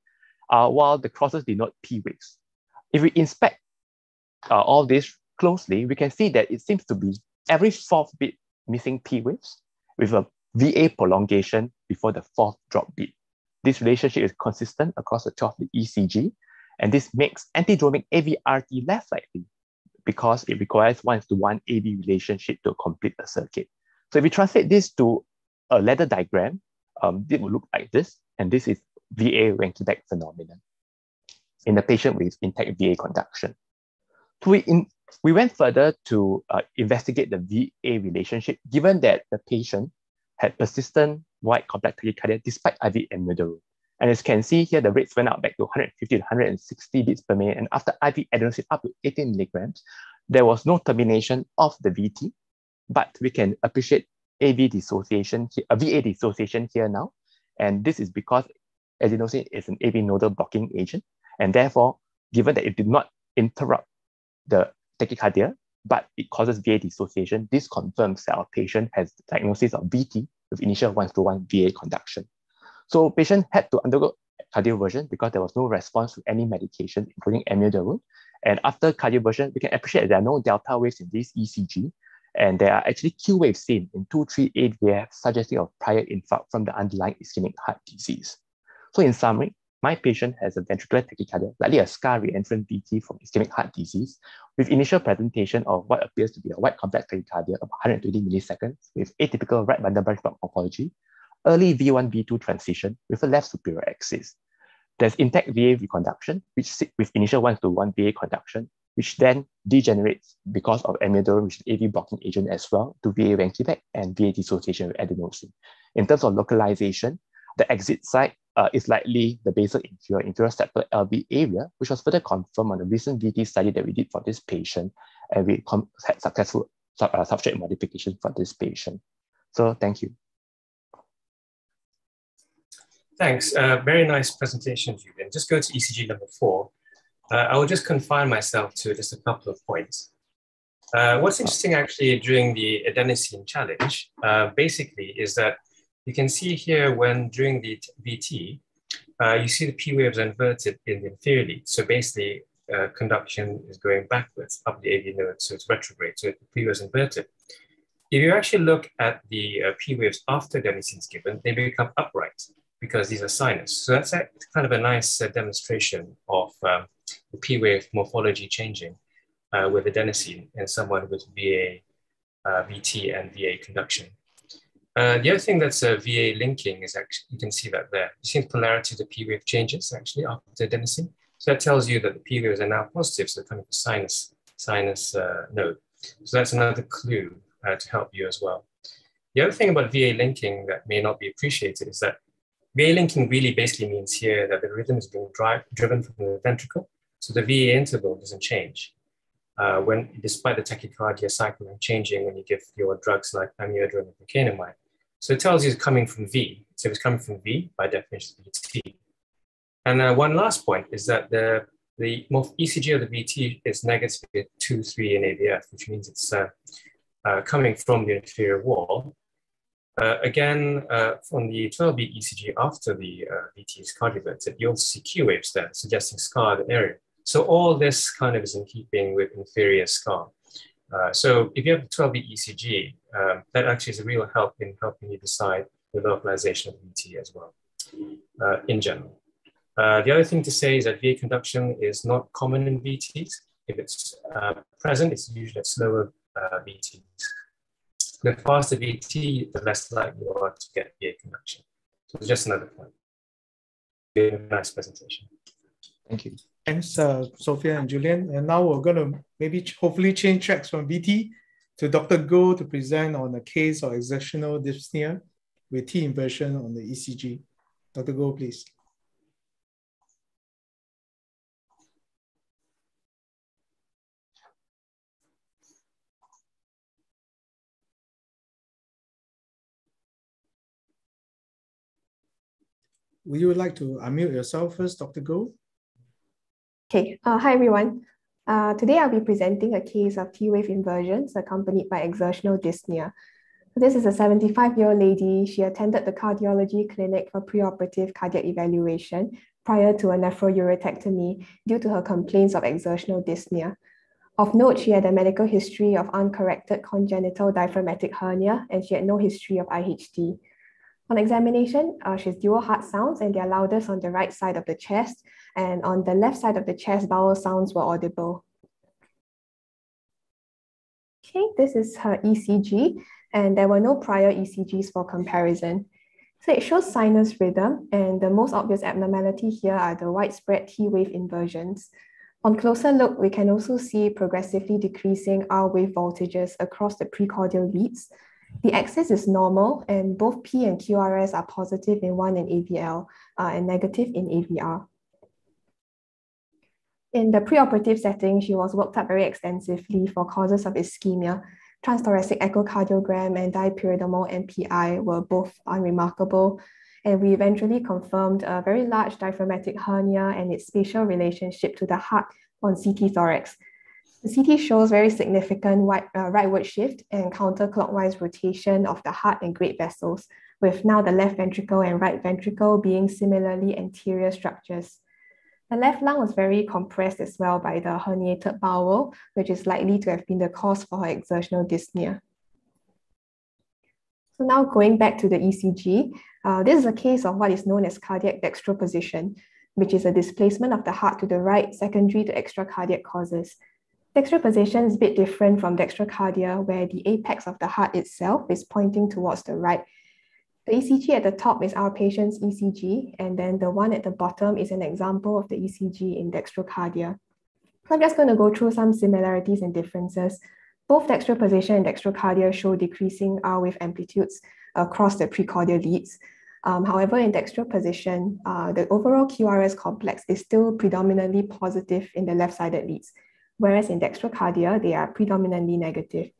uh, while the crosses denote P waves. If we inspect uh, all this closely, we can see that it seems to be every fourth beat missing P waves with a V A prolongation before the fourth drop beat. This relationship is consistent across the twelve-lead E C G, and this makes antidromic A V R T less likely because it requires one-to-one A V relationship to complete the circuit. So if we translate this to a ladder diagram, um, it will look like this, and this is V A Rankivac phenomenon in the patient with intact V A conduction. So we, in, we went further to uh, investigate the V A relationship, given that the patient had persistent white contact tachycardia despite I V amiodarone. And as you can see here, the rates went up back to one hundred fifty to one hundred sixty beats per minute, and after I V adenosine up to eighteen milligrams, there was no termination of the V T, but we can appreciate A V dissociation, a V A dissociation here now, and this is because adenosine is an A V nodal blocking agent, and therefore, given that it did not interrupt the tachycardia, but it causes V A dissociation, this confirms that our patient has the diagnosis of V T with initial one-to-one V A conduction. So patient had to undergo cardioversion because there was no response to any medication, including amiodarone. And after cardioversion, we can appreciate that there are no delta waves in this E C G, and there are actually Q waves seen in two three eight V F, suggesting of prior infarct from the underlying ischemic heart disease. So in summary, my patient has a ventricular tachycardia, likely a scar reentrant V T from ischemic heart disease, with initial presentation of what appears to be a white contact tachycardia of one hundred twenty milliseconds with atypical right branch block morphology, early V one V two transition with a left superior axis. There's intact V A reconduction, which with initial one-to-one V A conduction, which then degenerates because of amiodarone, which is an A V blocking agent as well, to V A Rankivac and V A dissociation with adenosine. In terms of localization, the exit site Uh, is likely the basal inferior, inferior septal L V area, which was further confirmed on the recent V T study that we did for this patient, and we had successful sub uh, substrate modification for this patient. So thank you. Thanks, uh, very nice presentation, Julian. Just go to E C G number four. Uh, I will just confine myself to just a couple of points. Uh, what's interesting actually during the adenosine challenge, uh, basically is that you can see here when during the V T, uh, you see the P waves inverted in the inferior lead. So basically, uh, conduction is going backwards up the A V node, so it's retrograde. So the P waves inverted. If you actually look at the uh, P waves after adenosine is given, they become upright because these are sinus. So that's a, kind of a nice uh, demonstration of um, the P wave morphology changing uh, with adenosine in someone with V A, uh, V T, and V A conduction. Uh, the other thing that's a uh, V A linking is actually, you can see that there. You see the polarity of the P wave changes actually after adenosine. So that tells you that the P waves are now positive, so kind of a sinus, sinus uh, node. So that's another clue uh, to help you as well. The other thing about V A linking that may not be appreciated is that V A linking really basically means here that the rhythm is being drive, driven from the ventricle. So the V A interval doesn't change. Uh, when, despite the tachycardia cycle changing when you give your drugs like amiodarone and procainamide. So it tells you it's coming from V. So if it's coming from V, by definition, it's V T. And uh, one last point is that the, the E C G of the V T is negative at two, three in A V F, which means it's uh, uh, coming from the inferior wall. Uh, again, uh, from the twelve-beat E C G after the uh, V T is cardioverted, you also see Q waves there, suggesting scarred area. So all this kind of is in keeping with inferior scar. Uh, so if you have a twelve-beat E C G, um, that actually is a real help in helping you decide the localization of V T as well, uh, in general. Uh, the other thing to say is that V A conduction is not common in V Ts. If it's uh, present, it's usually at slower uh, V Ts. The faster V T, the less likely you are to get V A conduction. So just another point. Very nice presentation. Thank you. Thanks, uh, Sophia and Julian. And now we're going to maybe hopefully change tracks from V T to Doctor Goh to present on a case of exertional dyspnea with T inversion on the E C G. Doctor Goh, please. Would you like to unmute yourself first, Doctor Goh? Okay, uh, hi everyone. Uh, today I'll be presenting a case of T-wave inversions accompanied by exertional dyspnea. So this is a seventy-five-year-old lady. She attended the cardiology clinic for preoperative cardiac evaluation prior to a nephrouretectomy due to her complaints of exertional dyspnea. Of note, she had a medical history of uncorrected congenital diaphragmatic hernia, and she had no history of I H D. On examination, uh, she's dual heart sounds, and they're loudest on the right side of the chest, and on the left side of the chest, bowel sounds were audible. Okay, this is her E C G, and there were no prior E C Gs for comparison. So it shows sinus rhythm, and the most obvious abnormality here are the widespread T-wave inversions. On closer look, we can also see progressively decreasing R-wave voltages across the precordial leads. The axis is normal, and both P and Q R S are positive in one and A V L uh, and negative in A V R. In the preoperative setting, she was worked up very extensively for causes of ischemia. Transthoracic echocardiogram and dipyridomal M P I were both unremarkable, and we eventually confirmed a very large diaphragmatic hernia and its spatial relationship to the heart on C T thorax. The C T shows very significant right, uh, rightward shift and counterclockwise rotation of the heart and great vessels, with now the left ventricle and right ventricle being similarly anterior structures. The left lung was very compressed as well by the herniated bowel, which is likely to have been the cause for her exertional dyspnea. So now going back to the E C G, uh, this is a case of what is known as cardiac dextroposition, which is a displacement of the heart to the right, secondary to extracardiac causes. Dextroposition is a bit different from dextrocardia, where the apex of the heart itself is pointing towards the right. The E C G at the top is our patient's E C G, and then the one at the bottom is an example of the E C G in dextrocardia. So I'm just going to go through some similarities and differences. Both dextroposition and dextrocardia show decreasing R-wave amplitudes across the precordial leads. Um, however, in dextroposition, uh, the overall Q R S complex is still predominantly positive in the left-sided leads, whereas in dextrocardia, they are predominantly negative.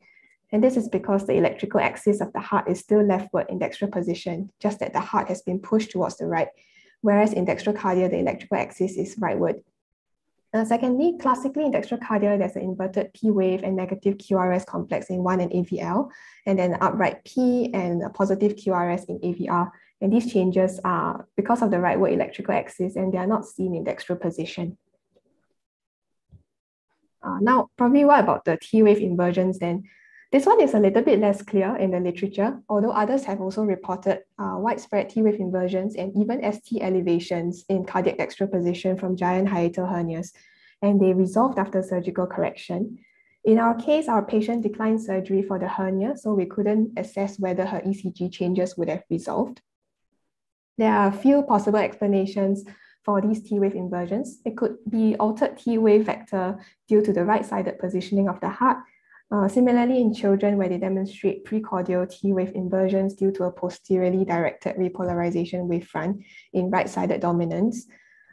And this is because the electrical axis of the heart is still leftward in dextroposition, just that the heart has been pushed towards the right, whereas in dextrocardia, the electrical axis is rightward. Uh, secondly, classically in dextrocardia, there's an inverted P wave and negative Q R S complex in one and A V L, and then an upright P and a positive Q R S in A V R. And these changes are because of the rightward electrical axis, and they are not seen in dextroposition. Uh, now, probably what about the T-wave inversions then? This one is a little bit less clear in the literature, although others have also reported uh, widespread T-wave inversions and even S T elevations in cardiac dextroposition from giant hiatal hernias, and they resolved after surgical correction. In our case, our patient declined surgery for the hernia, so we couldn't assess whether her E C G changes would have resolved. There are a few possible explanations for these T-wave inversions. It could be altered T-wave vector due to the right-sided positioning of the heart. Uh, similarly, in children where they demonstrate precordial T-wave inversions due to a posteriorly directed repolarization wavefront in right-sided dominance.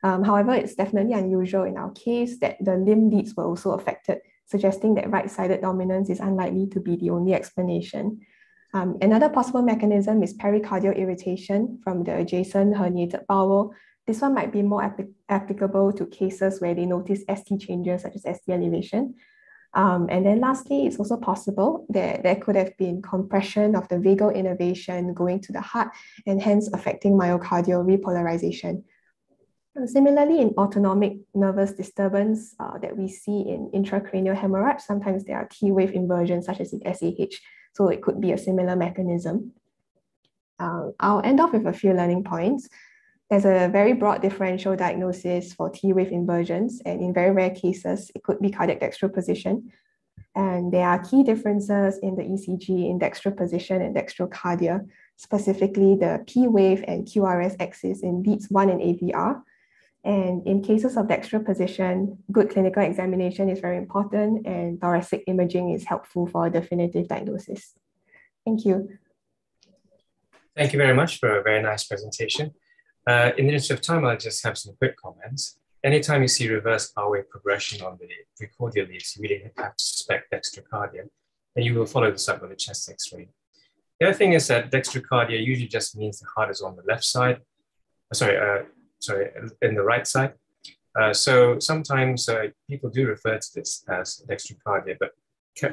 Um, however, it's definitely unusual in our case that the limb leads were also affected, suggesting that right-sided dominance is unlikely to be the only explanation. Um, another possible mechanism is pericardial irritation from the adjacent herniated bowel. This one might be more ap applicable to cases where they notice S T changes such as S T elevation. Um, and then lastly, it's also possible that there could have been compression of the vagal innervation going to the heart and hence affecting myocardial repolarization. And similarly, in autonomic nervous disturbance uh, that we see in intracranial hemorrhage, sometimes there are T-wave inversions such as in S A H, so it could be a similar mechanism. Uh, I'll end off with a few learning points. There's a very broad differential diagnosis for T-wave inversions, and in very rare cases, it could be cardiac dextroposition. And there are key differences in the E C G in dextroposition and dextrocardia, specifically the P wave and Q R S axis in leads one and A V R. And in cases of dextral position, good clinical examination is very important, and thoracic imaging is helpful for definitive diagnosis. Thank you. Thank you very much for a very nice presentation. Uh, in the interest of time, I'll just have some quick comments. Anytime you see reverse R-way progression on the precordial leaves, you really have to suspect dextrocardia, and you will follow this up with a chest X-ray. The other thing is that dextrocardia usually just means the heart is on the left side, sorry, uh, sorry, in the right side. Uh, so sometimes uh, people do refer to this as dextrocardia, but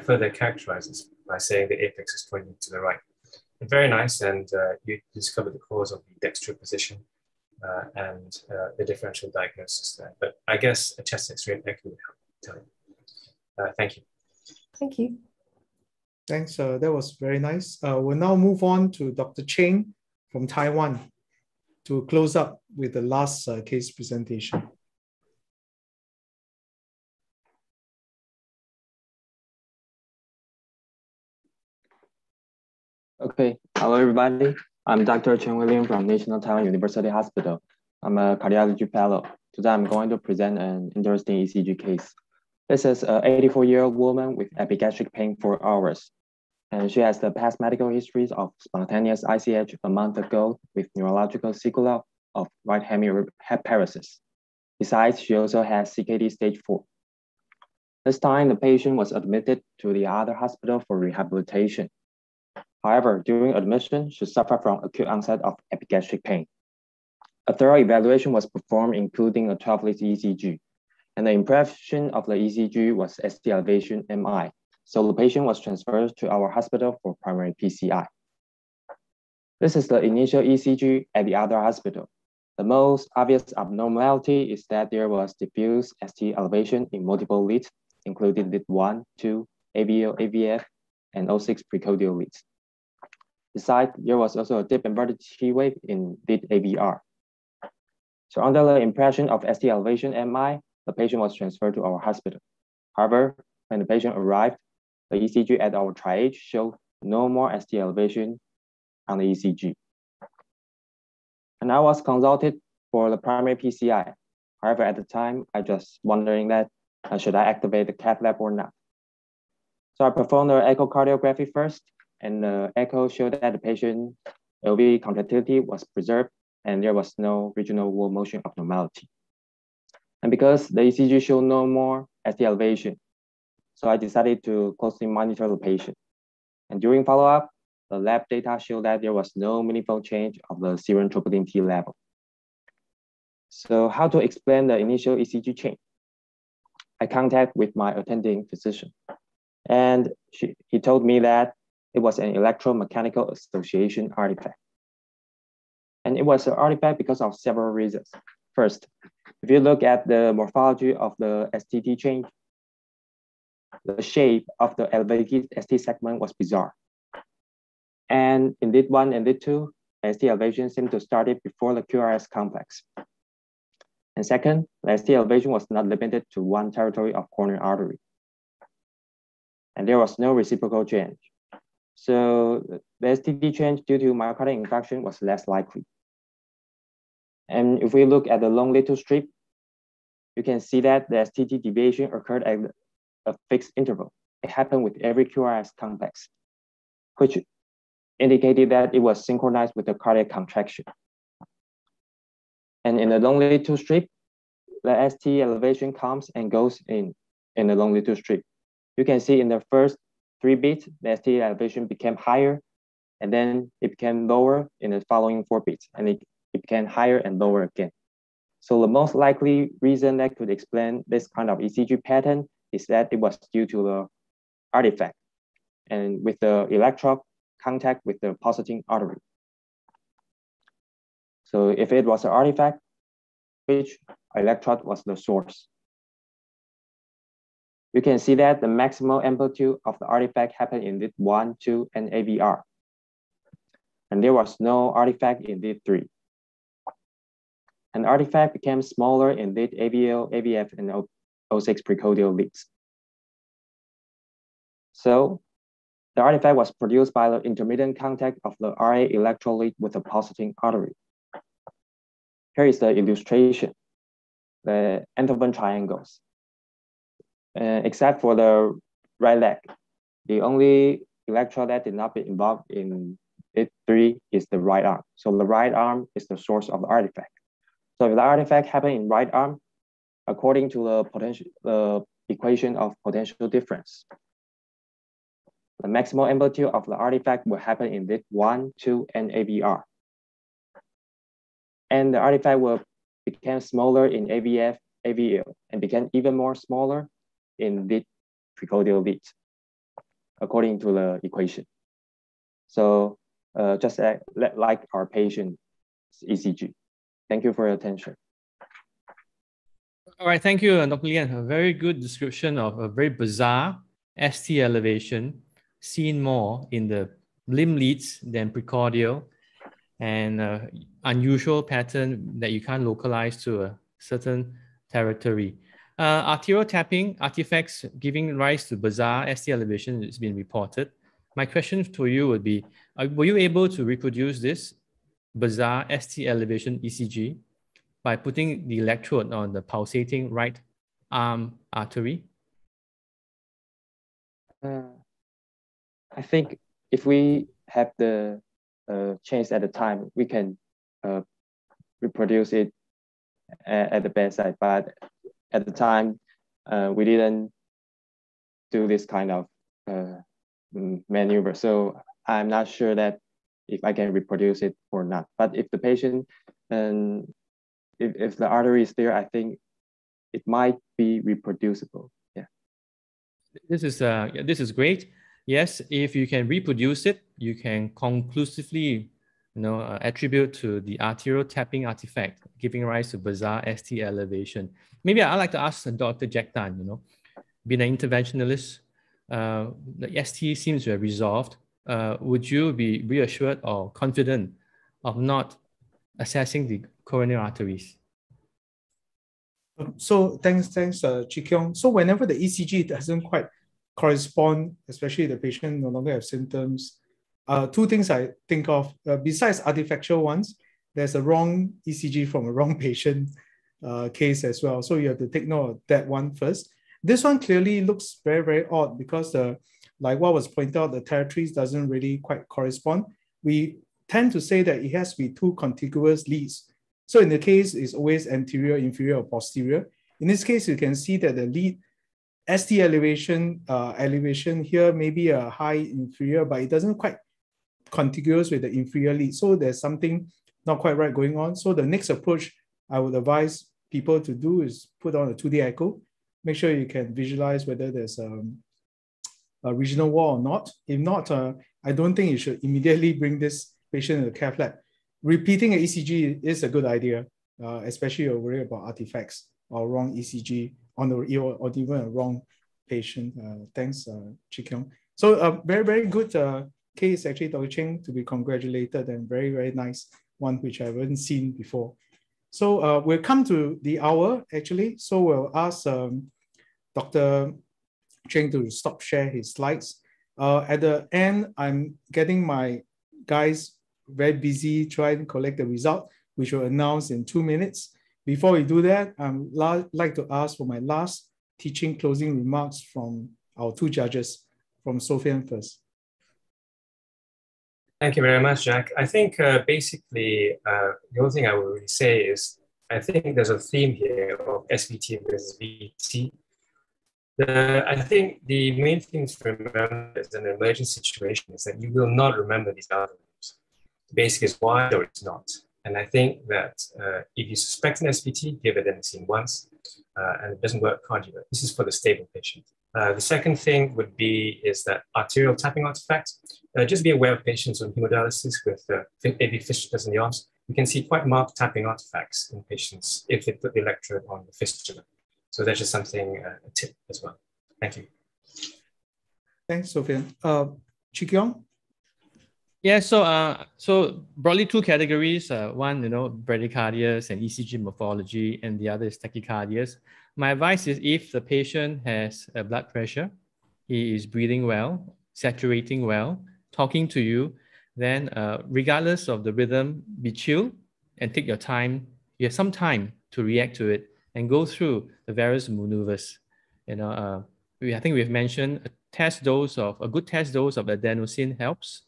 further characterizes by saying the apex is pointing to the right. But very nice, and uh, you discover the cause of the dextral position uh, and uh, the differential diagnosis there. But I guess a chest X-ray and echo would help tell you. Uh, thank you. Thank you. Thanks, uh, that was very nice. Uh, we'll now move on to Doctor Cheng from Taiwan to close up with the last uh, case presentation. Okay, hello everybody. I'm Doctor Cheng-Wei Lien from National Taiwan University Hospital. I'm a cardiology fellow. Today I'm going to present an interesting E C G case. This is an eighty-four-year-old woman with epigastric pain for hours, and she has the past medical histories of spontaneous I C H a month ago with neurological sequelae of right hemi paresis. Besides, she also has C K D stage four. This time, the patient was admitted to the other hospital for rehabilitation. However, during admission, she suffered from acute onset of epigastric pain. A thorough evaluation was performed, including a twelve-lead E C G. And the impression of the E C G was S T elevation M I. So the patient was transferred to our hospital for primary P C I. This is the initial E C G at the other hospital. The most obvious abnormality is that there was diffuse S T elevation in multiple leads, including lead one, two, A V L, A V F, and O six precordial leads. Besides, there was also a deep inverted T wave in lead A V R. So under the impression of S T elevation M I, the patient was transferred to our hospital. However, when the patient arrived, the E C G at our triage showed no more S T elevation on the E C G. And I was consulted for the primary P C I. However, at the time, I just wondering that, uh, should I activate the cath lab or not? So I performed the echocardiography first, and the echo showed that the patient's L V contractility was preserved, and there was no regional wall motion abnormality. And because the E C G showed no more S T elevation, so I decided to closely monitor the patient. And during follow-up, the lab data showed that there was no meaningful change of the serum troponin T level. So how to explain the initial E C G change? I contacted with my attending physician, and she, he told me that it was an electromechanical association artifact. And it was an artifact because of several reasons. First, if you look at the morphology of the S T T change, the shape of the elevated S T segment was bizarre. And in lead one and lead two, S T elevation seemed to start it before the Q R S complex. And second, the S T elevation was not limited to one territory of coronary artery. And there was no reciprocal change. So the S T T change due to myocardial infarction was less likely. And if we look at the long lead two strip, you can see that the S T T deviation occurred at a fixed interval. It happened with every Q R S complex, which indicated that it was synchronized with the cardiac contraction. And in the long lead two strip, the S T elevation comes and goes in, in the long lead two strip. You can see in the first three beats, the S T elevation became higher, and then it became lower in the following four beats. And it It became higher and lower again. So the most likely reason that could explain this kind of E C G pattern is that it was due to the artifact and with the electrode contact with the pulsating artery. So if it was an artifact, which electrode was the source? You can see that the maximal amplitude of the artifact happened in lead one, two, and A V R. And there was no artifact in lead three. An artifact became smaller in lead A V L, A V F, and O six precordial leads. So the artifact was produced by the intermittent contact of the R A electrolyte with the pulsating artery. Here is the illustration. the interval triangles, uh, except for the right leg. The only electrode that did not be involved in it three is the right arm. So the right arm is the source of the artifact. So if the artifact happened in right arm, according to the potential uh, equation of potential difference, the maximal amplitude of the artifact will happen in lead one, two, and A V R. And the artifact will become smaller in A V F, A V L, and became even more smaller in lead precordial lead, according to the equation. So uh, just like, like our patient's E C G. Thank you for your attention. All right, thank you, Doctor Lien. A very good description of a very bizarre S T elevation seen more in the limb leads than precordial, and uh, unusual pattern that you can't localize to a certain territory. Uh, arterial tapping artifacts giving rise to bizarre S T elevation has been reported. My question to you would be, uh, were you able to reproduce this bizarre S T elevation E C G by putting the electrode on the pulsating right arm artery? Uh, I think if we have the uh, chance at the time, we can uh, reproduce it at, at the bedside. But at the time, uh, we didn't do this kind of uh, maneuver. So I'm not sure that if I can reproduce it or not. But if the patient, um, if, if the artery is there, I think it might be reproducible. Yeah. This is, uh, this is great. Yes, if you can reproduce it, you can conclusively you know, uh, attribute to the arterial tapping artifact, giving rise to bizarre S T elevation. Maybe I'd like to ask Doctor Jack Tan, you know, being an interventionalist, uh, the S T seems to have resolved. Uh, would you be reassured or confident of not assessing the coronary arteries? So thanks, thanks, uh, Chi Keong. So whenever the E C G doesn't quite correspond, especially the patient no longer have symptoms, uh, two things I think of, uh, besides artifactual ones, there's a wrong E C G from a wrong patient uh, case as well. So you have to take note of that one first. This one clearly looks very, very odd because the like what was pointed out, the territories doesn't really quite correspond. We tend to say that it has to be two contiguous leads. So in the case, it's always anterior, inferior, or posterior. In this case, you can see that the lead S T elevation, uh, elevation here may be a high inferior, but it doesn't quite contiguous with the inferior lead. So there's something not quite right going on. So the next approach I would advise people to do is put on a two D echo. Make sure you can visualize whether there's a um, Uh, regional wall or not. If not, uh, I don't think you should immediately bring this patient to the cath lab. Repeating an E C G is a good idea, uh, especially if you're worried about artifacts or wrong E C G on the, or, or even a wrong patient. Uh, thanks, uh, Chi Keong. So a uh, very, very good uh, case actually, Doctor Cheng, to be congratulated, and very, very nice one, which I haven't seen before. So uh, we'll come to the hour actually. So we'll ask um, Doctor Cheng to stop share his slides. Uh, at the end, I'm getting my guys very busy trying to collect the result, which we'll announce in two minutes. Before we do that, I'd like to ask for my last teaching closing remarks from our two judges, from Sofian first. Thank you very much, Jack. I think uh, basically, uh, the only thing I would really say is, I think there's a theme here of S V T versus V T. The, I think the main thing to remember is an emergency situation is that you will not remember these algorithms. The basic is why or it's not. And I think that uh, if you suspect an S V T, give it adenosine once, uh, and it doesn't work, can't you? This is for the stable patient. Uh, the second thing would be is that arterial tapping artifacts. Uh, just be aware of patients on hemodialysis with uh, A V fistulas in the arms. You can see quite marked tapping artifacts in patients if they put the electrode on the fistula. So that's just something, uh, a tip as well. Thank you. Thanks, Sofian. Uh, Chi Keong? Yeah, so, uh, so broadly two categories. Uh, one, you know, bradycardias and E C G morphology, and the other is tachycardias. My advice is if the patient has a blood pressure, he is breathing well, saturating well, talking to you, then uh, regardless of the rhythm, be chill and take your time. You have some time to react to it. and go through the various maneuvers. You know, uh, we, I think we've mentioned a test dose of, a good test dose of adenosine helps.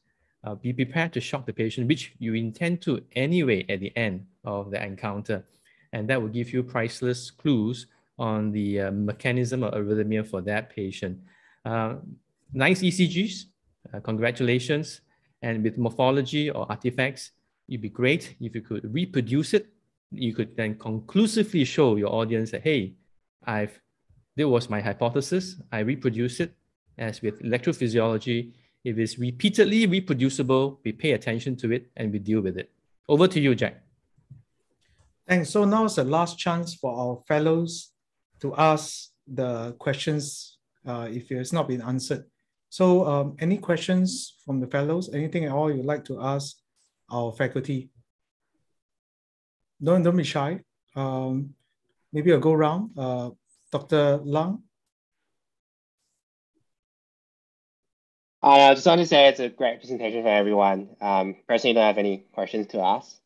Uh, be prepared to shock the patient, which you intend to anyway at the end of the encounter. And that will give you priceless clues on the uh, mechanism of arrhythmia for that patient. Uh, nice E C Gs, uh, congratulations. And with morphology or artifacts, it'd be great if you could reproduce it. You could then conclusively show your audience that, hey, I've, this was my hypothesis. I reproduced it. As with electrophysiology, if it's repeatedly reproducible, we pay attention to it and we deal with it. Over to you, Jack. And so now is the last chance for our fellows to ask the questions uh, if it's not been answered. So um, any questions from the fellows? Anything at all you'd like to ask our faculty? Don't, don't be shy. Um, maybe I'll go around. Uh, Doctor Lung? I just want to say it's a great presentation for everyone. Um, personally, don't have any questions to ask.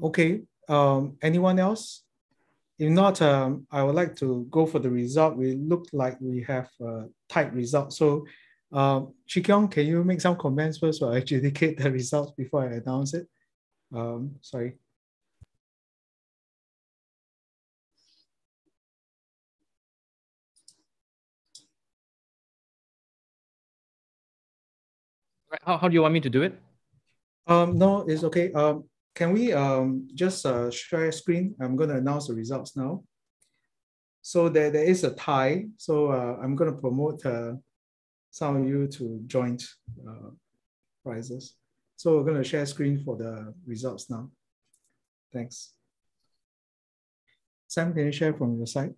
Okay, um, anyone else? If not, um, I would like to go for the result. We look like we have a tight result. So, uh, Chi Keong, can you make some comments first or adjudicate the results before I announce it? Um, sorry. How, how do you want me to do it? Um, no, it's okay. Um, Can we um, just uh, share screen? I'm going to announce the results now. So there, there is a tie. So uh, I'm going to promote uh, some of you to joint uh, prizes. So we're going to share screen for the results now. Thanks. Sam, can you share from your side?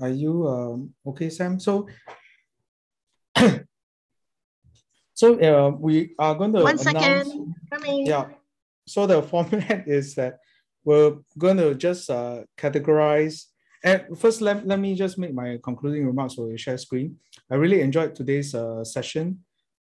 Are you um, okay, Sam? So, so uh, we are going to. One announce, second. Coming. Yeah. So the format is that we're going to just uh, categorize. And first, let, let me just make my concluding remarks for the share screen. I really enjoyed today's uh, session,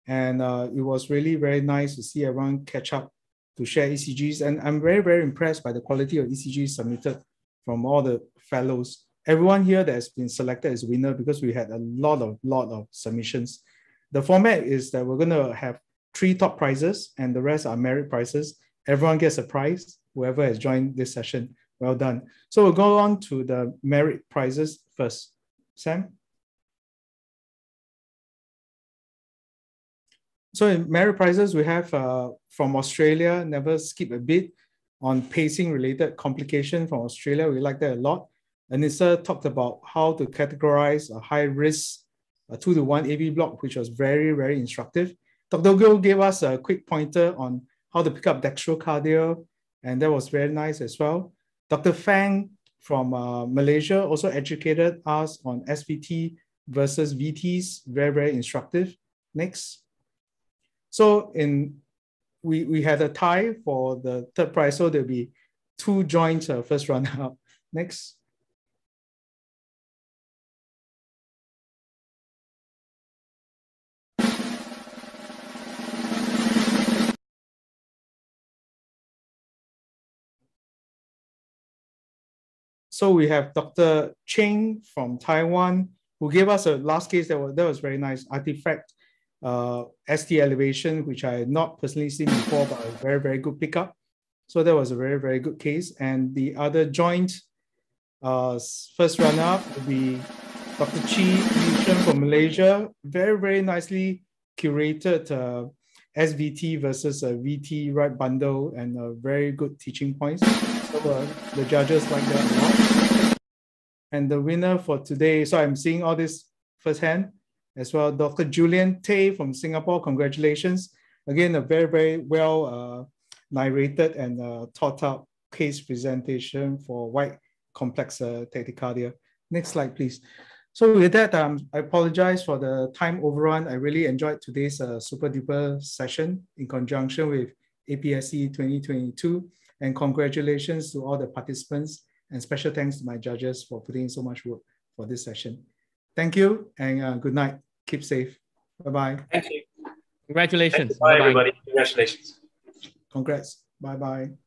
and uh, it was really very nice to see everyone catch up to share E C Gs. And I'm very, very impressed by the quality of E C Gs submitted from all the fellows. Everyone here that has been selected as winner because we had a lot of, lot of submissions. The format is that we're going to have three top prizes and the rest are merit prizes. Everyone gets a prize, whoever has joined this session. Well done. So we'll go on to the merit prizes first. Sam? So in merit prizes, we have uh, from Australia, never skip a beat on pacing related complication from Australia. We like that a lot. Anissa talked about how to categorize a high-risk two to one A V block, which was very, very instructive. Doctor Gill gave us a quick pointer on how to pick up dextrocardia, and that was very nice as well. Doctor Phang from uh, Malaysia also educated us on S V T versus V Ts, very, very instructive. Next. So in we, we had a tie for the third prize, so there'll be two joint uh, first runner-up. Next. So we have Doctor Cheng from Taiwan, who gave us a last case that was, that was very nice, artifact uh, S T elevation, which I had not personally seen before, but a very, very good pickup. So that was a very, very good case. And the other joint uh, first runner-up would be Doctor Chi Keong from Malaysia, very, very nicely curated uh, S V T versus a V T right bundle and a very good teaching points. So uh, the judges like that a lot. And the winner for today, so I'm seeing all this firsthand as well, Doctor Julian Teh from Singapore, congratulations. Again, a very, very well uh, narrated and uh, thought out case presentation for white complex uh, tachycardia. Next slide, please. So with that, um, I apologize for the time overrun. I really enjoyed today's uh, super duper session in conjunction with A P S C twenty twenty-two. And congratulations to all the participants, and special thanks to my judges for putting in so much work for this session. Thank you and uh, good night. Keep safe. Bye-bye. Thank you. Congratulations. Thank you. Bye, bye, everybody. Bye. Congratulations. Congrats. Bye-bye.